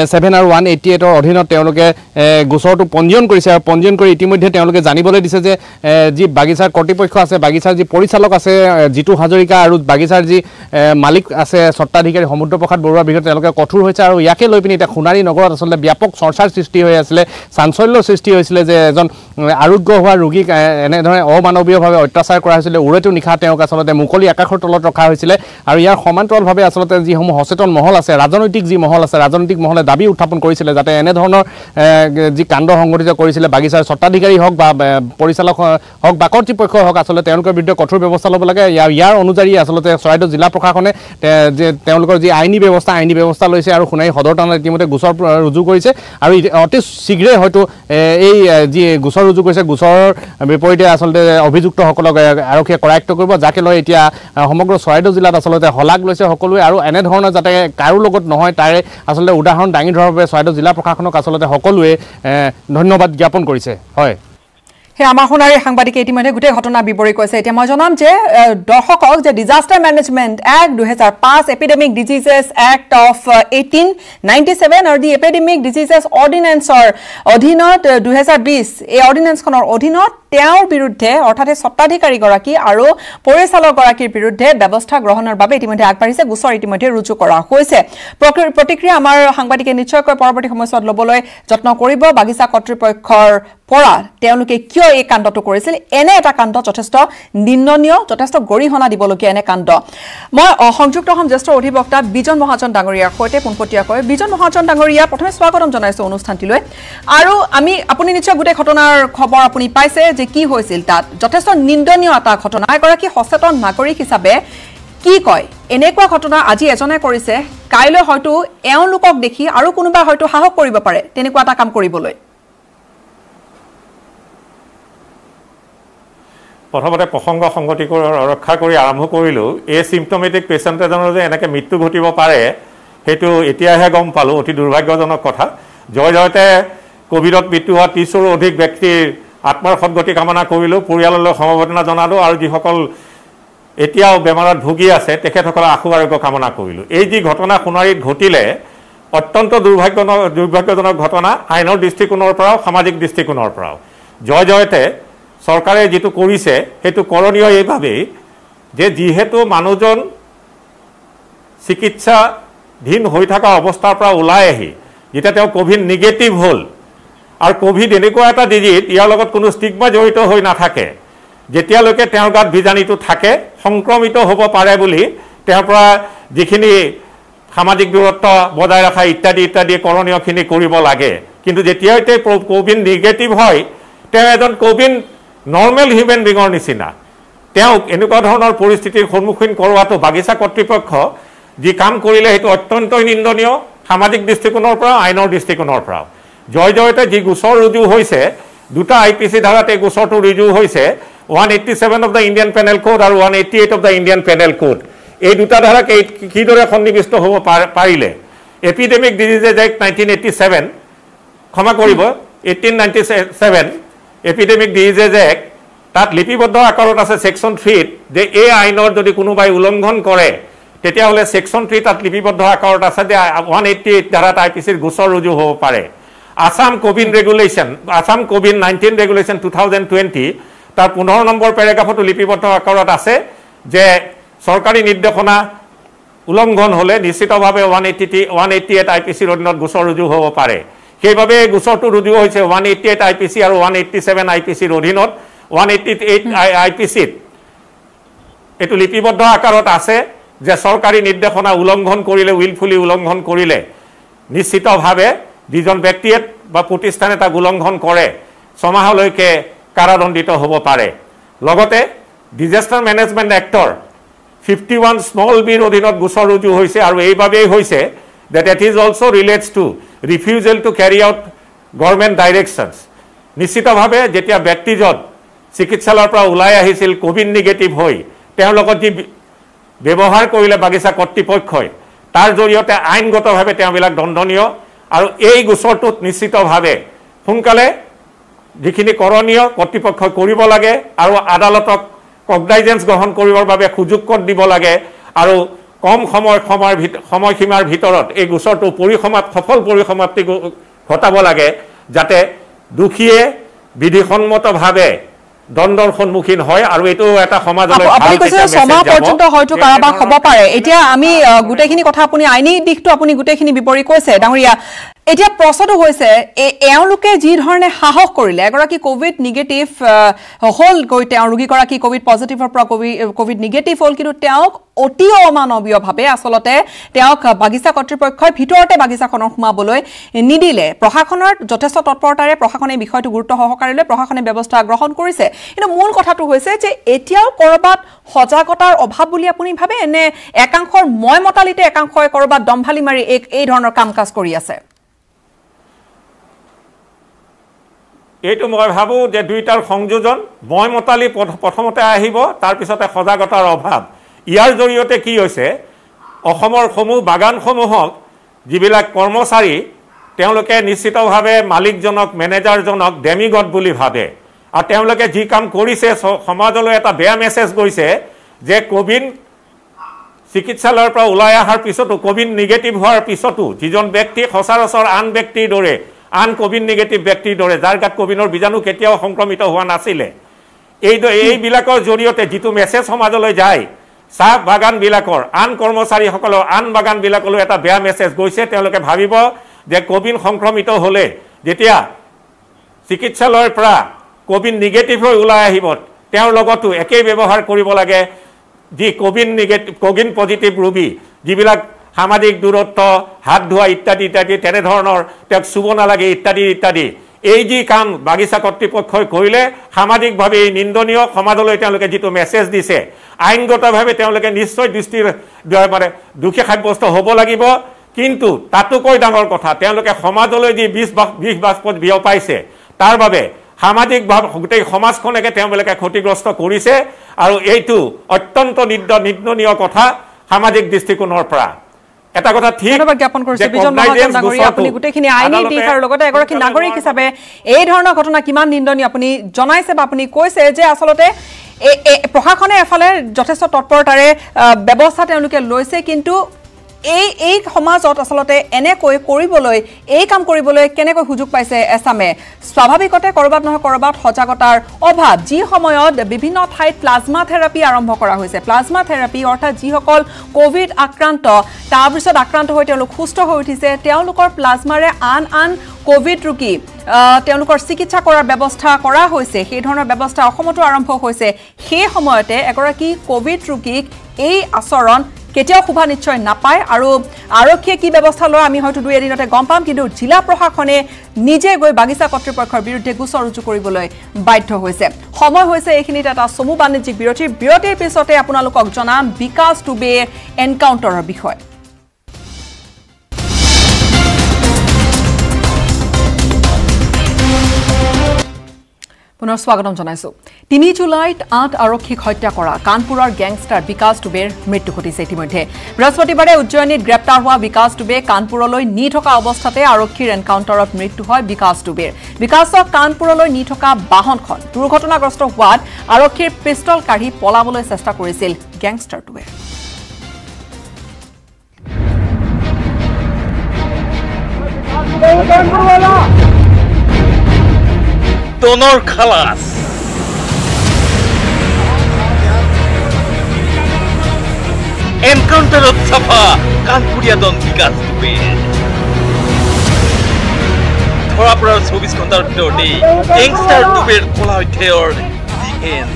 seven or one eighty eight or Hino Teologa Gusor to Ponjon Kurisa, Ponjon Kori Timothy Teologa Zaniboli Disase, Bagisa Kotipokase, Bagisa, the Polisalokase, Jitu Hazarika, Bagisa, the Malik as a Sotarika, Homutopoka, Bora, Teloka, Kotur, Yake Lopinita, Hunari, Nogor, Sol, Biapok, Sorsar Sisti, Sansolo Sisti, Arugo, Rugi, and Omanobio, Tasar Krasile, Uretu. তেওঁক আসলে মুকলি আকাশৰ তলত ৰখা হৈছিল আৰু ইয়াৰ সমান্তৰালভাৱে আসলে যি হোম হসেটল মহল আছে ৰাজনৈতিক যি মহল আছে ৰাজনৈতিক মহলে দাবী উত্থাপন কৰিছিল যাতে এনে ধৰণৰ যি কাণ্ড সংঘটিত কৰিছিল বাগিচাৰ সত্তাধিকাৰী হওক বা পৰিচালক হওক বা কৰ্তৃপক্ষ হওক আসলে তেওঁলোকৰ বিৰুদ্ধে কঠোৰ ব্যৱস্থা ল'ব লাগে ইয়াৰ অনুযায়ী আসলে চৰাইদেউ জিলা প্ৰশাসনে তেওঁলোকৰ যি আইনী ব্যৱস্থা আইনী ব্যৱস্থা লৈছে আৰু খুনাই সদৰ থানাৰ ইতিমধ্যে গোচৰ ৰুজু কৰিছে আৰু অতি শীঘ্ৰে হয়তো এই যি গোচৰ ৰুজু কৰিছে গোচৰৰ বিপৰীতে আসলে অভিযুক্তসকলক আৰক্ষী কৰায় কৰিব যাকে লৈ এতিয়া সমগ্ৰ চৰাইদেউ জিলাত আসলতে হলাক লৈছে সকলোৱে আৰু এনে ধৰণৰ যাতে কাৰো লগত নহয় তাৰে আসলতে উদাহৰণ ডাঙি ধৰাৰ বাবে চৰাইদেউ জিলা প্ৰশাসনক আসলতে সকলোৱে ধন্যবাদ জ্ঞাপন কৰিছে হয় হে আমাহনাৰে সাংবাদিক ইতিমধ্যে গুটে ঘটনা বিবৰি কৈছে এতিয়া মই জনাম যে দৰ্শকক যে ডিজাস্টাৰ মেনেজমেন্ট এক্ট দুই হাজাৰ পাঁচ epidemic diseases act of eighteen ninety-seven আৰু দি এপিডেমিক ডিজিজেস অৰ্ডিনেন্সৰ অধীনত দুই হাজাৰ বিশ এই অৰ্ডিনেন্সখনৰ অধীনত তেওঁৰ বিৰুদ্ধে অৰ্থাৎ সত্তাধিকাৰী গৰাকী আৰু পৰিচালক গৰাকীৰ বিৰুদ্ধে ব্যৱস্থা গ্ৰহণৰ বাবে ইতিমধ্যে আগবাঢ়িছে গোচৰ ইতিমধ্যে ৰুজু কৰা হৈছে প্ৰতিক্ৰিয়া আমাৰ সাংবাদিকে নিশ্চয়কৈ পৰৱৰ্তী সময়ত লবলৈ যত্ন কৰিব বাগিচা কৰ্তৃপক্ষৰ পৰা তেওঁলোকে কিয় এই কাণ্ডটো কৰিছিল এনে এটা কাণ্ড যথেষ্ট নিন্দনীয় যথেষ্ট গৰিহণা দিবলগী এনে কাণ্ড মই সংযুক্ত হম জ্যেষ্ঠ অধিবক্তা বিজন মহাজন ডাঙৰীয়াৰ সৈতে পুনপটিয়াকৈ বিজন মহাজন ডাঙৰীয়া প্ৰথমে স্বাগতম জনাইছো অনুষ্ঠানটিলৈ আৰু আমি আপুনি নিশ্চয় গুটে ঘটনাৰ খবৰ আপুনি পাইছে যে কি হৈছিল তাত যথেষ্ট নিন্দনীয় এটা ঘটনা গৰাকী সচেতন নাগৰিক হিচাপে কি কয় এনেকুৱা ঘটনা আজি এজনে কৰিছে কাইলৈ হয়তো এওঁ লোকক দেখি আৰু কোনোবা হয়তো সাহস কৰিব পাৰে তেনেকুৱা এটা কাম কৰিবলৈ প্ৰথমতে প্ৰসংগ সংগতিকৰ ৰক্ষা কৰি আৰম্ভ কৰিলো এই সিম্পটমেটিক পেশেন্ট এজনৰ যে এনেকৈ মৃত্যু ঘটিব পাৰে হেতু এতিয়াহে গম পালো অতি দুৰ্ভাগ্যজনক কথা জয় জয়তে কোভিডত মৃত্যু হোৱা ত্ৰিশৰো অধিক ব্যক্তিৰ আত্মাৰ সদ্গতি কামনা কৰিলোঁ পৰিয়াললৈ সমবেদনা জনালোঁ আৰু যিসকল এতিয়াও বেমাৰত ভুগি আছে তেখেতসকলৰ আশু আৰোগ্য কামনা কৰিলোঁ এই যি ঘটনা খুনাৰীত ঘটিলে অত্যন্ত দুৰ্ভাগ্যজনক দুৰ্ভাগ্যজনক ঘটনা আইনৰ দৃষ্টিকোণৰ পৰাও সামাজিক দৃষ্টিকোণৰ পৰাও জয় জয়তে চৰকাৰে যেটো কৰিছে হেতু কৰণীয় এইভাবে যে যেহেতু মানুহজন চিকিৎসাধীন হৈ থকা অৱস্থাৰ পৰা ওলাই আহি যেটা তেও কোভিড নেগেটিভ হল আৰ কোভিড এনেকুৱা এটা ডিজিট ইয়াৰ লগত কোনো স্টিগমা জড়িত হৈ নাথাকে যেতিয়া লোকে তেওঁৰ গাত বিজাণুটো থাকে সংক্ৰমিত হ'ব পাৰে বুলি তেওঁৰ পৰা যিখিনি সামাজিক দূৰত্ব বজাই ৰাখা ইত্যাদি ইত্যাদি কৰণীয়খিনি কৰিব লাগে কিন্তু যেতিয়াইতে কোভিড নেগেটিভ হয় তেওঁ এজন কোভিড নৰ্মেল হিউম্যান বিঙৰ নিচিনা তেওঁ এনেকুৱা ধৰণৰ পৰিস্থিতিৰ সন্মুখীন কৰোৱাটো বাগিচা কৰ্তৃপক্ষ যি কাম কৰিলে হেতু অত্যন্ত নিন্দনীয় সামাজিক দৃষ্টিকোণৰ পৰা আইনৰ দৃষ্টিকোণৰ পৰা জয় জয়তে যি গোচৰ ৰুজু হৈছে দুটা আইপিসি ধাৰাতে গোচৰটো ৰুজু হৈছে one eighty-seven of the Indian penal code আৰু one eighty-eight of the Indian penal code এই দুটা ধাৰা কি দৰে সন্নিবিষ্ট হ'ব পাৰিলে epidemic disease act nineteen eighty-seven ক্ষমা কৰিব eighteen ninety-seven epidemic disease act তাত লিপিবদ্ধ আকাৰত আছে সেকশন three যে এই আইনৰ যদি কোনোবাই উলংঘন কৰে তেতিয়া হলে সেকশন three তাত লিপিবদ্ধ আকাৰত আছে যে one eighty-eight ধাৰাত আইপিসিৰ গোচৰ ৰুজু হ'ব পাৰে Assam COVID regulation, Assam COVID nineteen regulation two thousand twenty, tar fifteen number paragraph to lipiboddho akarat ase je sorkari nirdekhona ulonghon hole nischitobhabe one eighty-eight I P C r odinot gosor ruju hobo pare. Heibhabe gosor tu ruju hoise one eighty-eight I P C aru one eighty-seven I P C r odinot one eighty-eight I P C etu lipiboddho akarat ase je sorkari nirdekhona ulonghon korile willfully ulonghon korile nischitobhabe দুজন ব্যক্তিয়ে বা প্রতিষ্ঠানে তা উলংঘন কৰে সমাহলৈকে কাৰাদণ্ডিত হ'ব পাৰে লগতে disaster management actor fifty-one small বিৰ অধীনত গোচৰ ৰুজু হৈছে আৰু এইভাবেই হৈছে that it is also relates to refusal to carry out government directions নিশ্চিতভাৱে যেতিয়া ব্যক্তিজন চিকিৎসালয়ৰ পৰা ওলাই আহিছিল কোভিড নেগেটিভ হৈ তেওঁ লগত যি ব্যৱহাৰ কৰিলে বাগিচা কৰ্তৃপক্ষই তাৰ জৰিয়তে আইনগতভাৱে তেওঁবিলাক দণ্ডনীয় আৰু এই গোচৰটোত নিশ্চিতভাৱে ফুনকালে যিখিনি কৰণীয় কৰ্তৃপক্ষ কৰিব লাগে আৰু আদালতক কগনাইজেন্স গ্ৰহণ কৰিবৰ বাবে সুযোগ দিব লাগে আৰু কম সময় সময়ৰ সময় সীমাৰ ভিতৰত এই গোচৰটো পৰিসমাপ্ত সফল পৰিসমাপ্তি ঘটাব লাগে যাতে দুখীয়ে বিধিসন্মতভাৱে দণ্ডৰ সন্মুখীন হয় আৰু এটো এটা সমাজলৈ আপুনি কৈছে সময় পৰ্যন্ত হয়তো কাৰাবাস হ'ব পাৰে এতিয়া আমি গুটেখিনি কথা আপুনি আইনী দিখটো আপুনি গুটেখিনি বিপৰি কৈছে ডাঙৰিয়া এতিয়া প্ৰশ্নটো হৈছে এওঁ লোকে যি ধৰণে হাহক কৰিলে এগৰা কি কোভিড নেগেটিভ হল গৈ তেওঁ ৰোগী কৰা কি কোভিড পজিটিভ পৰা কোভিড নেগেটিভ হল কিন্তু তেওঁক অতি অমানৱীয় ভাৱে আসলতে তেওঁক বাগিচা কৰ্তৃপক্ষৰ ভিতৰতে বাগিচাখনৰ হুমাবলৈ নিদিলে প্ৰশাসনৰ যথেষ্ট তৎপৰতাৰে প্ৰশাসনে বিষয়টো গুৰুত্ব সহকাৰে লৈ প্ৰশাসনে ব্যৱস্থা গ্ৰহণ কৰিছে কিন্তু মূল কথাটো হৈছে যে এতিয়াও কৰবাত সজাগতাৰ অভাৱ বুলি আপুনি ভাবে এনে একাংশৰ মই মতালিতে একাংশই কৰবাত দম্ভালি মাৰি এক এই ধৰণৰ কাম কাজ কৰি আছে এইটো মই ভাবো যে দুইটাৰ সংযোজন মই মতালি প্ৰথমতে আহিব তাৰ পিছতে সজাগতাৰ অভাৱ ইয়াৰ জৰিয়তে কি হৈছে অসমৰ সমূহ বাগানসমূহক যিবিলাক কৰ্মচাৰী তেওঁলোকে নিশ্চিতভাৱে মালিকজনক মেনেজাৰজনক ডেমিগড বুলি ভাবে আৰু তেওঁলোকে যি কাম কৰিছে সমাজলৈ এটা বেয়া মেছেজ গৈছে যে কোভিড চিকিৎসালয়ৰ পৰা ওলাই অহাৰ পিছতো কোভিড নেগেটিভ হোৱাৰ পিছতো যিজন ব্যক্তি সচৰাচৰ আন ব্যক্তিৰ দৰে আন কোভিড নেগেটিভ ব্যক্তিৰ দৰে যাৰ গাত কোভিডৰ বীজাণু কেতিয়াও সংক্ৰমিত হোৱা নাছিলে এই এইবিলাকৰ জৰিয়তে যিটো মেছেজ সমাজলৈ যায় চাহ বাগানবিলাকৰ আন কৰ্মচাৰীসকলৰ আন বাগানবিলাকলৈ এটা বেয়া মেছেজ গৈছে তেওঁলোকে ভাবিব যে কোভিড সংক্ৰমিত হ'লে যেতিয়া চিকিৎসালয়ৰ পৰা কোভিড নেগেটিভ হৈ ওলাই আহিব তেওঁৰ লগতো একেই ব্যৱহাৰ কৰিব লাগে যি কোভিড নেগেটিভ কোভিড পজিটিভ ৰোগী যিবিলাক সামাজিক দূৰত্ব হাত ধোৱা ইত্যাদি ইত্যাদি তেনে ধৰণৰ তেওঁক চুব নালাগে ইত্যাদি ইত্যাদি এই যি কাম বাগিচা কৰ্তৃপক্ষই কৰিলে সামাজিকভাৱে নিন্দনীয় সমাজলৈ তেওঁলোকে যিটো মেছেজ দিছে আইনগতভাৱে তেওঁলোকে নিশ্চয় দৃষ্টিৰ মানে দুখী সাব্যস্ত হ'ব লাগিব কিন্তু তাতোকৈ ডাঙৰ কথা তেওঁলোকে সমাজলৈ যি বিষ বিষ বাষ্পত বিয়পাইছে তাৰ বাবে সামাজিক ভাৱ গোটেই সমাজখনকে তেওঁলোকে ক্ষতিগ্ৰস্ত কৰিছে আৰু এইটো অত্যন্ত নিন্দনীয় কথা সামাজিক দৃষ্টিকোণৰ পৰা এটা কথা ঠিক ধন্যবাদ জ্ঞাপন কৰিছে বিজন মহাজন ডাঙৰীয়া আপুনি গুটেখিনি আইনী দিশৰ লগতে এগৰাকী নাগৰিক হিচাপে এই ধৰণৰ ঘটনা কিমান নিন্দনীয় আপুনি জনাইছে বা আপুনি কৈছে যে আসলতে প্ৰশাসনে এফালে যথেষ্ট তৎপৰতাৰে ব্যৱস্থা তেওঁলোকে লৈছে কিন্তু এই এই সমাজত আসলতে এনে কই কৰিবলৈ এই কাম কৰিবলৈ কেনেকৈ সুযোগ পাইছে এসামে স্বাভাৱিকতে কৰবাত নহয় কৰবাত সজাগতাৰ অভাৱ যি সময়ত বিভিন্ন ঠাইত প্লাজমা থেৰাপি আৰম্ভ কৰা হৈছে প্লাজমা থেৰাপি অৰ্থাৎ যি সকল কোভিড আক্ৰান্ত তাৰ পিছত আক্ৰান্ত হৈ তেওঁলোক সুস্থ হৈ উঠিছে তেওঁলোকৰ প্লাজমাৰে আন আন কোভিড ৰোগী তেওঁলোকৰ চিকিৎসা কৰাৰ ব্যৱস্থা কৰা হৈছে সেই ধৰণৰ ব্যৱস্থা অসমতো আৰম্ভ হৈছে সেই সময়তে এগৰাকী কোভিড ৰোগীক এই আচৰণ কেতিয়াও খুব নিশ্চয় নাপায় আৰু আৰক্ষী কি ব্যৱস্থা লয় আমি হয়তো দুই এদিনতে গম পাম কিন্তু জিলা প্ৰশাসনে নিজে গৈ বাগিচা কৰ্তৃপক্ষৰ বিৰুদ্ধে গোচৰ ৰুজু কৰিবলৈ বাধ্য হৈছে সময় হৈছে এইখিনিত এটা সমু বাণিজ্যিক বিৰতি বিৰতিৰ পিছতে আপোনালোকক জনাম বিকাশ টুবে এনকাউণ্টাৰৰ বিষয় পুনৰ স্বাগতম জনাইছো তিনি জুলাইত আঠ আৰক্ষীক হত্যা কৰা কানপুৰৰ গ্যাংষ্টাৰ বিকাশ টুবেৰ মৃত্যু ঘটিছে ইতিমধ্যে বৃহস্পতিবাৰে উজ্জয়িনীত গ্ৰেপ্তাৰ হোৱা বিকাশ টুবে কানপুৰলৈ নি থকা অৱস্থাতে আৰক্ষীৰ এনকাউণ্টাৰত মৃত্যু হয় বিকাশ টুবেৰ বিকাশক কানপুৰলৈ নি থকা বাহনখন দুৰ্ঘটনাগ্ৰস্ত হোৱাত আৰক্ষীৰ পিষ্টল কাঢ়ি পলাবলৈ চেষ্টা কৰিছিল gangster Dubey Donor Khalas Encounter of Sapa Kanpuria Don Bikas Dubey Thorapura Sobis Kontar Dodi Gangster Dubeyr Kola Theor The End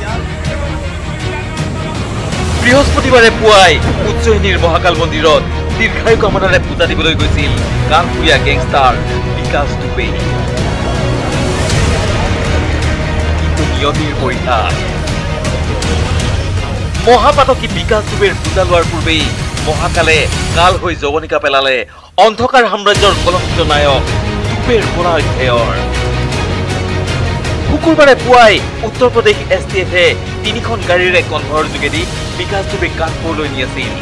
Brihospotibare Puai Utsohinir Mohakal Mondirot Dirghayu Kamonare Puja Diboloi Goisil Kanpuria Gangster Bikas Dubey Yodir Boita Mohapatoki Bikas Dubeyr Pujalwar Purbe, Mohakale, Kal Hoi Jovonika Pelale, Onthokar Hamrajor Kolonkiyo Nayok, Dubeyr Kola Theor Shukurbare Puai, Uttor Pradesh S T F E, Tinikhon Garire Convoyr Jogedi, Bikas Dubey Kanpurloi Niasil,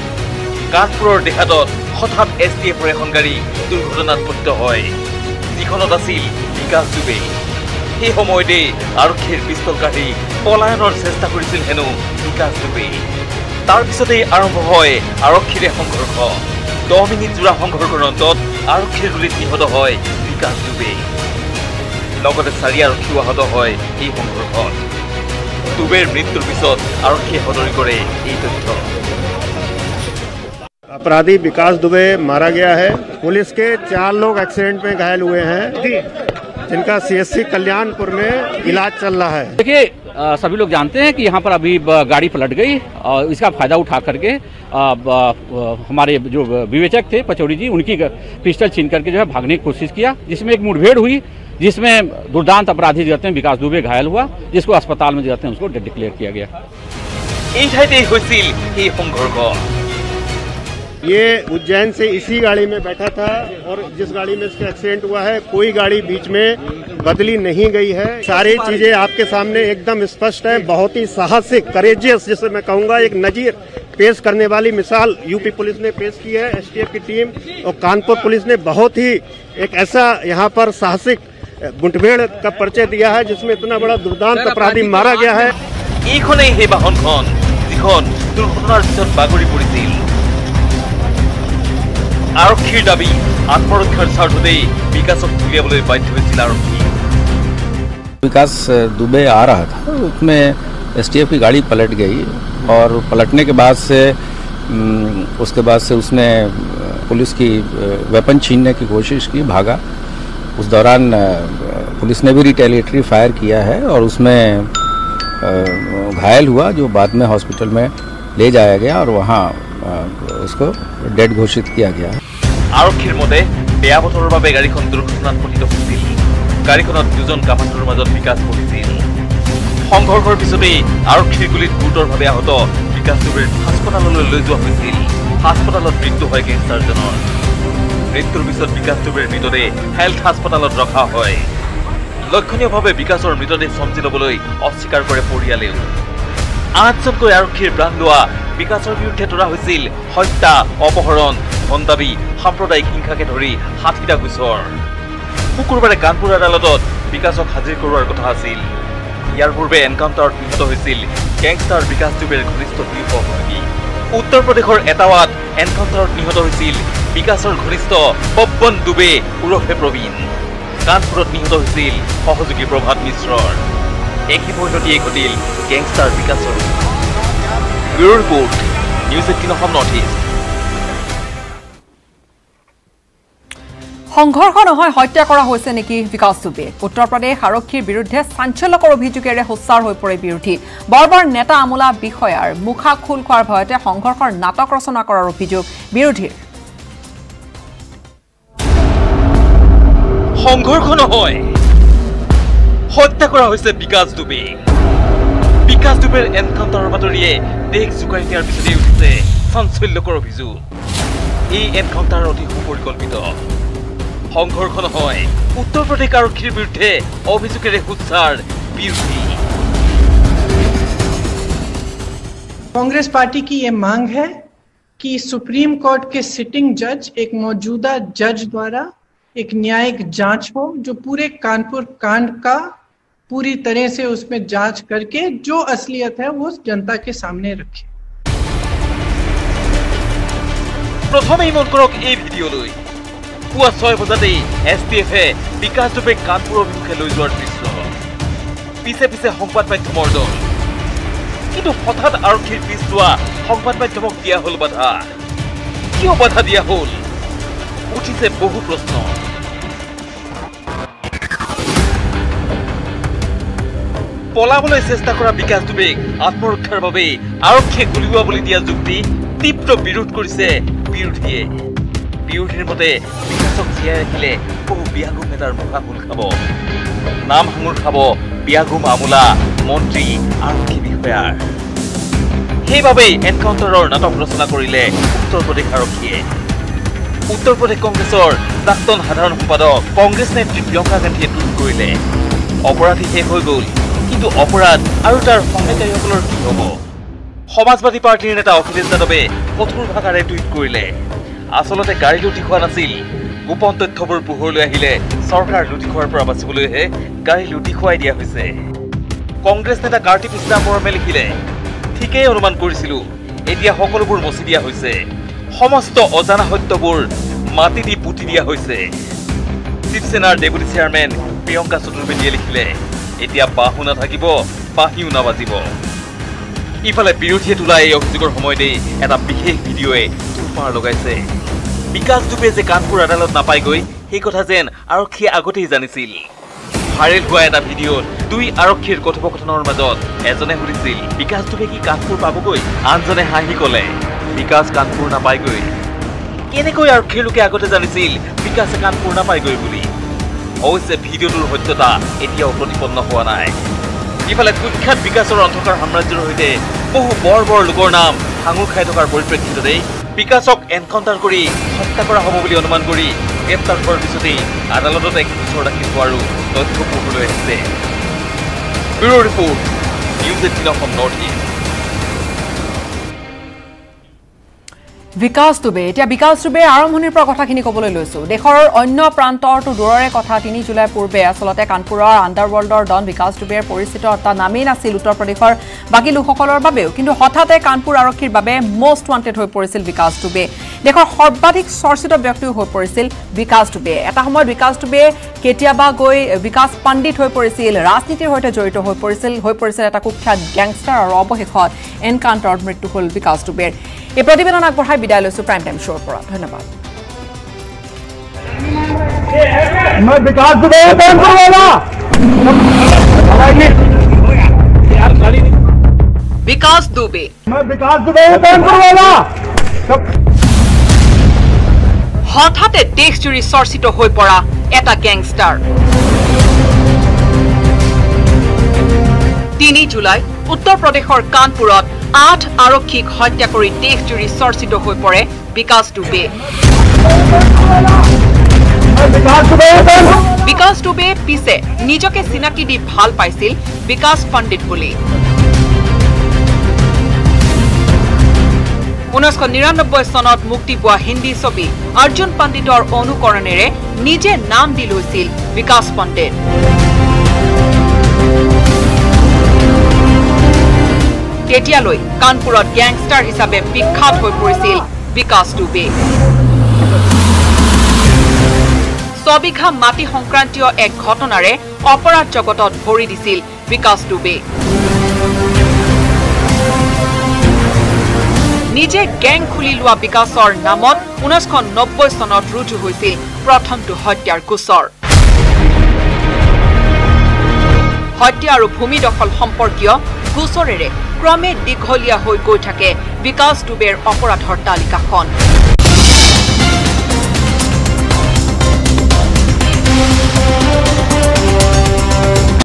Kanpuror Dehatot, Hothap S T F R Ekhon Gari, Durghotonat Porito Hoy, Jikhonot Asil, Bikas Dubey এই সময়তে আৰক্ষীৰ পিস্তল কাঢ়ি পলায়নৰ চেষ্টা কৰিছিল হেনো বিকাশ টুবে তাৰ পিছতে আৰম্ভ হয় আৰক্ষীৰ সংঘৰ্ষ দহ মিনিট জুৰা সংঘৰ্ষৰ অন্তত আৰক্ষীৰ গুলিত নিহত হয় বিকাশ টুবে লগতে চাৰি আৰক্ষী আহত হয় এই সংঘৰ্ষত টুবেৰ মৃত্যুৰ পিছত আৰক্ষীয়ে সদৰি কৰে এই তথ্য अपराधी विकास दुबे मारा गया है पुलिस के चार लोग एक्सीडेंट में घायल हुए हैं जिनका सी एस सी कल्याणपुर में इलाज चल रहा है। देखिए सभी लोग जानते हैं कि यहाँ पर अभी गाड़ी पलट गई और इसका फायदा उठा करके आ, आ, हमारे जो विवेचक थे पचौरी जी उनकी पिस्टल छीन करके जो है भागने की कोशिश किया जिसमें एक मुठभेड़ हुई जिसमें दुर्दांत अपराधी जो है विकास दुबे घायल हुआ जिसको अस्पताल में जो है उसको डिक्लेयर किया गया ये उज्जैन से इसी गाड़ी में बैठा था और जिस गाड़ी में इसका एक्सीडेंट हुआ है कोई गाड़ी बीच में बदली नहीं गई है सारी चीजें आपके सामने एकदम स्पष्ट हैं बहुत ही साहसिक करेजियस जिसे मैं कहूँगा एक नजीर पेश करने वाली मिसाल यूपी पुलिस ने पेश की है एस टी एफ की टीम और कानपुर पुलिस ने बहुत ही एक ऐसा यहाँ पर साहसिक मुठभेड़ का परिचय दिया है जिसमें इतना बड़ा दुर्दांत अपराधी मारा गया है आरक्षीर दाबी आत्मरक्षार स्वार्थते विकास तुलियाबोले बाध्य होइछिल आरक्षी विकास दुबे आ रहा था उसमें एस टी एफ की गाड़ी पलट गई और पलटने के बाद से उसके बाद से उसने पुलिस की वेपन छीनने की कोशिश की भागा उस दौरान पुलिस ने भी रिटेलिएटरी फायर किया है और उसमें घायल हुआ जो बाद में हॉस्पिटल में ले जाया गया और वहाँ उसको डेड घोषित किया गया आरक्षीर मते बेया बतৰৰ বাবে গাড়ীখন দুৰ্ঘটনাত পতিত হৈছিল গাড়ীখনত দুজন কাপাটৰ মাজত বিকাশ পৰিছিল সংঘৰ্ষৰ পিছতেই আৰক্ষীৰ গুলিত গুৰুতৰভাৱে আহত বিকাশ টুবেৰ হাস্পতাললৈ লৈ যোৱা হৈছিল হাস্পতালত মৃত্যু হয় গেংষ্টাৰজনৰ মৃত্যুৰ পিছত বিকাশ টুবেৰ মৃতদেহ হেল্থ হাস্পতালত ৰখা হয় লক্ষণীয়ভাৱে বিকাশৰ মৃতদেহ সমজি ল'বলৈ অস্বীকাৰ কৰে পৰিয়ালেও আঠজনকৈ আৰক্ষীৰ প্ৰাণ লোৱা বিকাশৰ বিৰুদ্ধে তোলা হৈছিল হত্যা অপহৰণ ধনদাবী সাম্প্ৰদায়িক হিংসাকে ধৰি ষাঠিটা গোচৰ শুকুৰবাৰে কানপুৰ আদালতত বিকাশক হাজিৰ কৰোৱাৰ কথা আছিল ইয়াৰ পূৰ্বে এনকাউণ্টাৰত নিহত হৈছিল গেংষ্টাৰ বিকাশ টুবেৰ ঘনিষ্ঠ দুই সহযোগী উত্তৰ প্ৰদেশৰ এটাৱাত এনকাউণ্টাৰত নিহত হৈছিল বিকাশৰ ঘনিষ্ঠ পপ্পন দুবে উৰফে প্ৰবীণ। কানপুৰত নিহত হৈছিল সহযোগী প্ৰভাত মিশ্ৰৰ। একে বৈঠকতে ঘটিল গেংষ্টাৰ বিকাশৰ। Bureau report news eighteen Assam north east. সংঘর্ষ নহয় হত্যা করা হয়েছে নাকি বিকাশ দুবে? উত্তর প্রদেশ আরক্ষীর বিরুদ্ধে চাঞ্চল্যকর অভিযোগের সোচ্চার হয়ে পড়ে বিরোধী। বর্বর নেতা আমোলা বিষয়ার মুখা খোল খোৱাৰ ভয়তে সংঘৰ্ষৰ নাটক ৰচনা কৰাৰ অভিযোগ বিৰোধীৰ। সংঘৰ্ষ নহয় হত্যা কৰা হয়েছে বিকাশ দুবে। বিকাশ দুবেৰ এনকাউন্টাৰৰ বাতৰিয়ে দেশ জোকাৰি দিয়াৰ পিছতে উঠিছে চাঞ্চল্যকৰ অভিযোগ। এই এনকাউন্টাৰ অতি সুপরিকল্পিত। সংঘর্ষ নহয় উত্তর প্রদেশ আরক্ষীর বিরুদ্ধে অভিযোগের সোচ্চার বিরোধী। कांग्रेस पार्टी की ये मांग है कि सुप्रीम कोर्ट के सिटिंग जज एक मौजूदा जज द्वारा एक न्यायिक जांच हो जो पूरे कानपुर कांड का पूरी तरह से उसमें जांच करके जो असलियत है वो जनता के सामने रखे। प्रथम ही मन करक ये वीडियो लई পুৱা ছয় বজাতেই এছ টি এফে বিকাশ দুবেক কানপুৰ অভিমুখে লৈ যোৱাৰ দৃশ্য। পিছে পিছে সংবাদ মাধ্যমৰ দল। কিন্তু হঠাৎ আৰক্ষীৰ পিছ লোৱা সংবাদ মাধ্যমক দিয়া হ'ল বাধা। কিয় বাধা দিয়া হ'ল? উঠিছে বহু প্ৰশ্ন। পলাবলৈ চেষ্টা কৰা বিকাশ দুবেক আত্মৰক্ষাৰ বাবে আৰক্ষীয়ে গুলীওৱা বুলি দিয়া যুক্তি তীব্ৰ বিৰোধ কৰিছে বিৰোধীয়ে। বিৰোধীৰ মতে বিকাশক জীয়াই ৰাখিলে বহু বিয়াগুম নেতাৰ মুখা খোল খাব, নাম হাঙুৰ খাব বিয়াগুম আমোলা, মন্ত্ৰী, আৰক্ষী বিষয়াৰ। সেইবাবেই এনকাউণ্টাৰৰ নাটক ৰচনা কৰিলে উত্তৰ প্ৰদেশ আৰক্ষীয়ে। উত্তৰ প্ৰদেশ কংগ্ৰেছৰ প্ৰাক্তন সাধাৰণ সম্পাদক কংগ্ৰেছ নেত্ৰী প্ৰিয়ংকা গান্ধীয়ে টুইট কৰিলে, অপৰাধী শেষ হৈ গ'ল, কিন্তু অপৰাধ আৰু তাৰ সংগীকাৰীসকলৰ কি হ'ব? সমাজবাদী পাৰ্টীৰ নেতা অখিলেশ যাদৱে কঠোৰ ভাষাৰে টুইট কৰিলে, আসলতে গাড়ী লুটি খোৱা নাছিল, গোপন তথ্যবোৰ পোহৰলৈ আহিলে চৰকাৰ লুটি খোৱাৰ পৰা বাচিবলৈহে গাড়ী লুটি খুৱাই দিয়া হৈছে। কংগ্ৰেছ নেতা কাৰ্তি পিছনামৰমে লিখিলে, ঠিকেই অনুমান কৰিছিলো, এতিয়া সকলোবোৰ মচি দিয়া হৈছে, সমস্ত অজানা সত্যবোৰ মাটি দি পুতি দিয়া হৈছে। শিৱসেনাৰ ডেপুটি চেয়াৰমেন প্ৰিয়ংকা চতুৰ্বেদীয়ে লিখিলে, এতিয়া বাহু নাথাকিব, বাহিও নাবাজিব। ইফালে বিৰোধীয়ে তোলা এই অভিযোগৰ সময়তেই এটা বিশেষ ভিডিঅ'য়ে তোলপাৰ লগাইছে। বিকাশ দুবে যে কানপুৰ আদালত নাপায়গৈ সেই কথা যেন আৰক্ষীয়ে আগতেই জানিছিল। ভাইৰেল হোৱা এটা ভিডিঅ'ত দুই আৰক্ষীৰ কথোপকথনৰ মাজত এজনে সুধিছিল, বিকাশ দুবে কি কানপুৰ পাবগৈ? আনজনে হাঁহি ক'লে, বিকাশ কানপুৰ নাপায়গৈ। কেনেকৈ আৰক্ষীৰ লোকে আগতে জানিছিল বিকাশে কানপুৰ নাপায়গৈ বুলি? অৱশ্যে ভিডিঅ'টোৰ সত্যতা এতিয়াও প্ৰতিপন্ন হোৱা নাই। ইফালে কুখ্যাত বিকাশৰ অন্ধকাৰ সাম্ৰাজ্যৰ সৈতে বহু বৰ বৰ লোকৰ নাম হাঙুৰ খাই থকাৰ পৰিপ্ৰেক্ষিততেই বিকাশক এনকাউণ্টাৰ কৰি হত্যা কৰা হ'ব বুলি অনুমান কৰি গ্ৰেপ্তাৰ কৰাৰ পিছতেই আদালতত এক গোচৰ দাখিল হোৱাৰো তথ্য পোহৰলৈ আহিছে। Bureau' report news eighteen Assam north east. Vikas Dubey এতিয়া বিকাশ দুবে আৰম্ভণিৰ পৰা কথাখিনি ক'বলৈ লৈছোঁ। দেশৰ অন্য প্ৰান্তৰটো দূৰৰে কথা, তিনি জুলাই পূৰ্বে আচলতে কানপুৰৰ আণ্ডাৰৱৰ্ল্ডৰ ডন বিকাশ দুবেৰ পৰিচিত এটা নামেই নাছিল উত্তৰ প্ৰদেশৰ বাকী লোকসকলৰ বাবেও। কিন্তু হঠাতে কানপুৰ আৰক্ষীৰ বাবে মষ্ট ৱান্টেড হৈ পৰিছিল বিকাশ দুবে। দেশৰ সৰ্বাধিক চৰ্চিত ব্যক্তিও হৈ পৰিছিল বিকাশ দুবে। এটা সময়ত বিকাশ দুবে কেতিয়াবা গৈ বিকাশ পণ্ডিত হৈ পৰিছিল, ৰাজনীতিৰ সৈতে জড়িত হৈ পৰিছিল হৈ পৰিছিল এটা কুখ্যাত গেংষ্টাৰ আৰু অৱশেষত এনকাউণ্টাৰত মৃত্যু হ'ল বিকাশ দুবেৰ। এই প্ৰতিবেদন আগবঢ়াই বিদায় লৈছো প্ৰাইম টাইম শ্ব'ৰ পৰা। ধন্যবাদ। মই বিকাশ দুবে বংগলা। বিকাশ দুবে মই বিকাশ দুবে বংগলা। হঠাতে দেশজুৰি চৰ্চিত হৈ পৰা এটা গেংষ্টাৰ। তিনি জুলাই উত্তৰ প্ৰদেশৰ কানপুৰত আঠ আৰক্ষীক হত্যা কৰি দেশজুৰি চৰ্চিত হৈ পৰে বিকাশ দুবে। বিকাশ দুবে পিছে নিজকে চিনাকি দি ভাল পাইছিল বিকাশ পণ্ডিত বুলি। ঊনৈশ নিৰানব্বৈ চনত মুক্তি পোৱা হিন্দী ছবি অৰ্জুন পণ্ডিতৰ অনুকৰণেৰে নিজে নাম দি লৈছিল বিকাশ পণ্ডিত। তেতিয়ালৈ কানপুৰত গ্যাংস্টাৰ হিচাপে বিখ্যাত হৈ পৰিছিল বিকাশ দুবে। ছবিঘা মাটি সংক্ৰান্তীয় এক ঘটনাৰে অপৰাধ জগতত ভৰি দিছিল বিকাশ দুবে। নিজে গ্যাং খুলি লোৱা বিকাশৰ নামত উনৈশশ নব্বৈ চনত ৰুজু হৈছিল প্ৰথমটো হত্যাৰ গোচৰ। হত্যা আৰু ভূমি দখল সম্পৰ্কীয় গোচৰেৰে ক্ৰমে দীঘলীয়া হৈ গৈ থাকে বিকাশ দুবেৰ অপৰাধৰ তালিকাখন।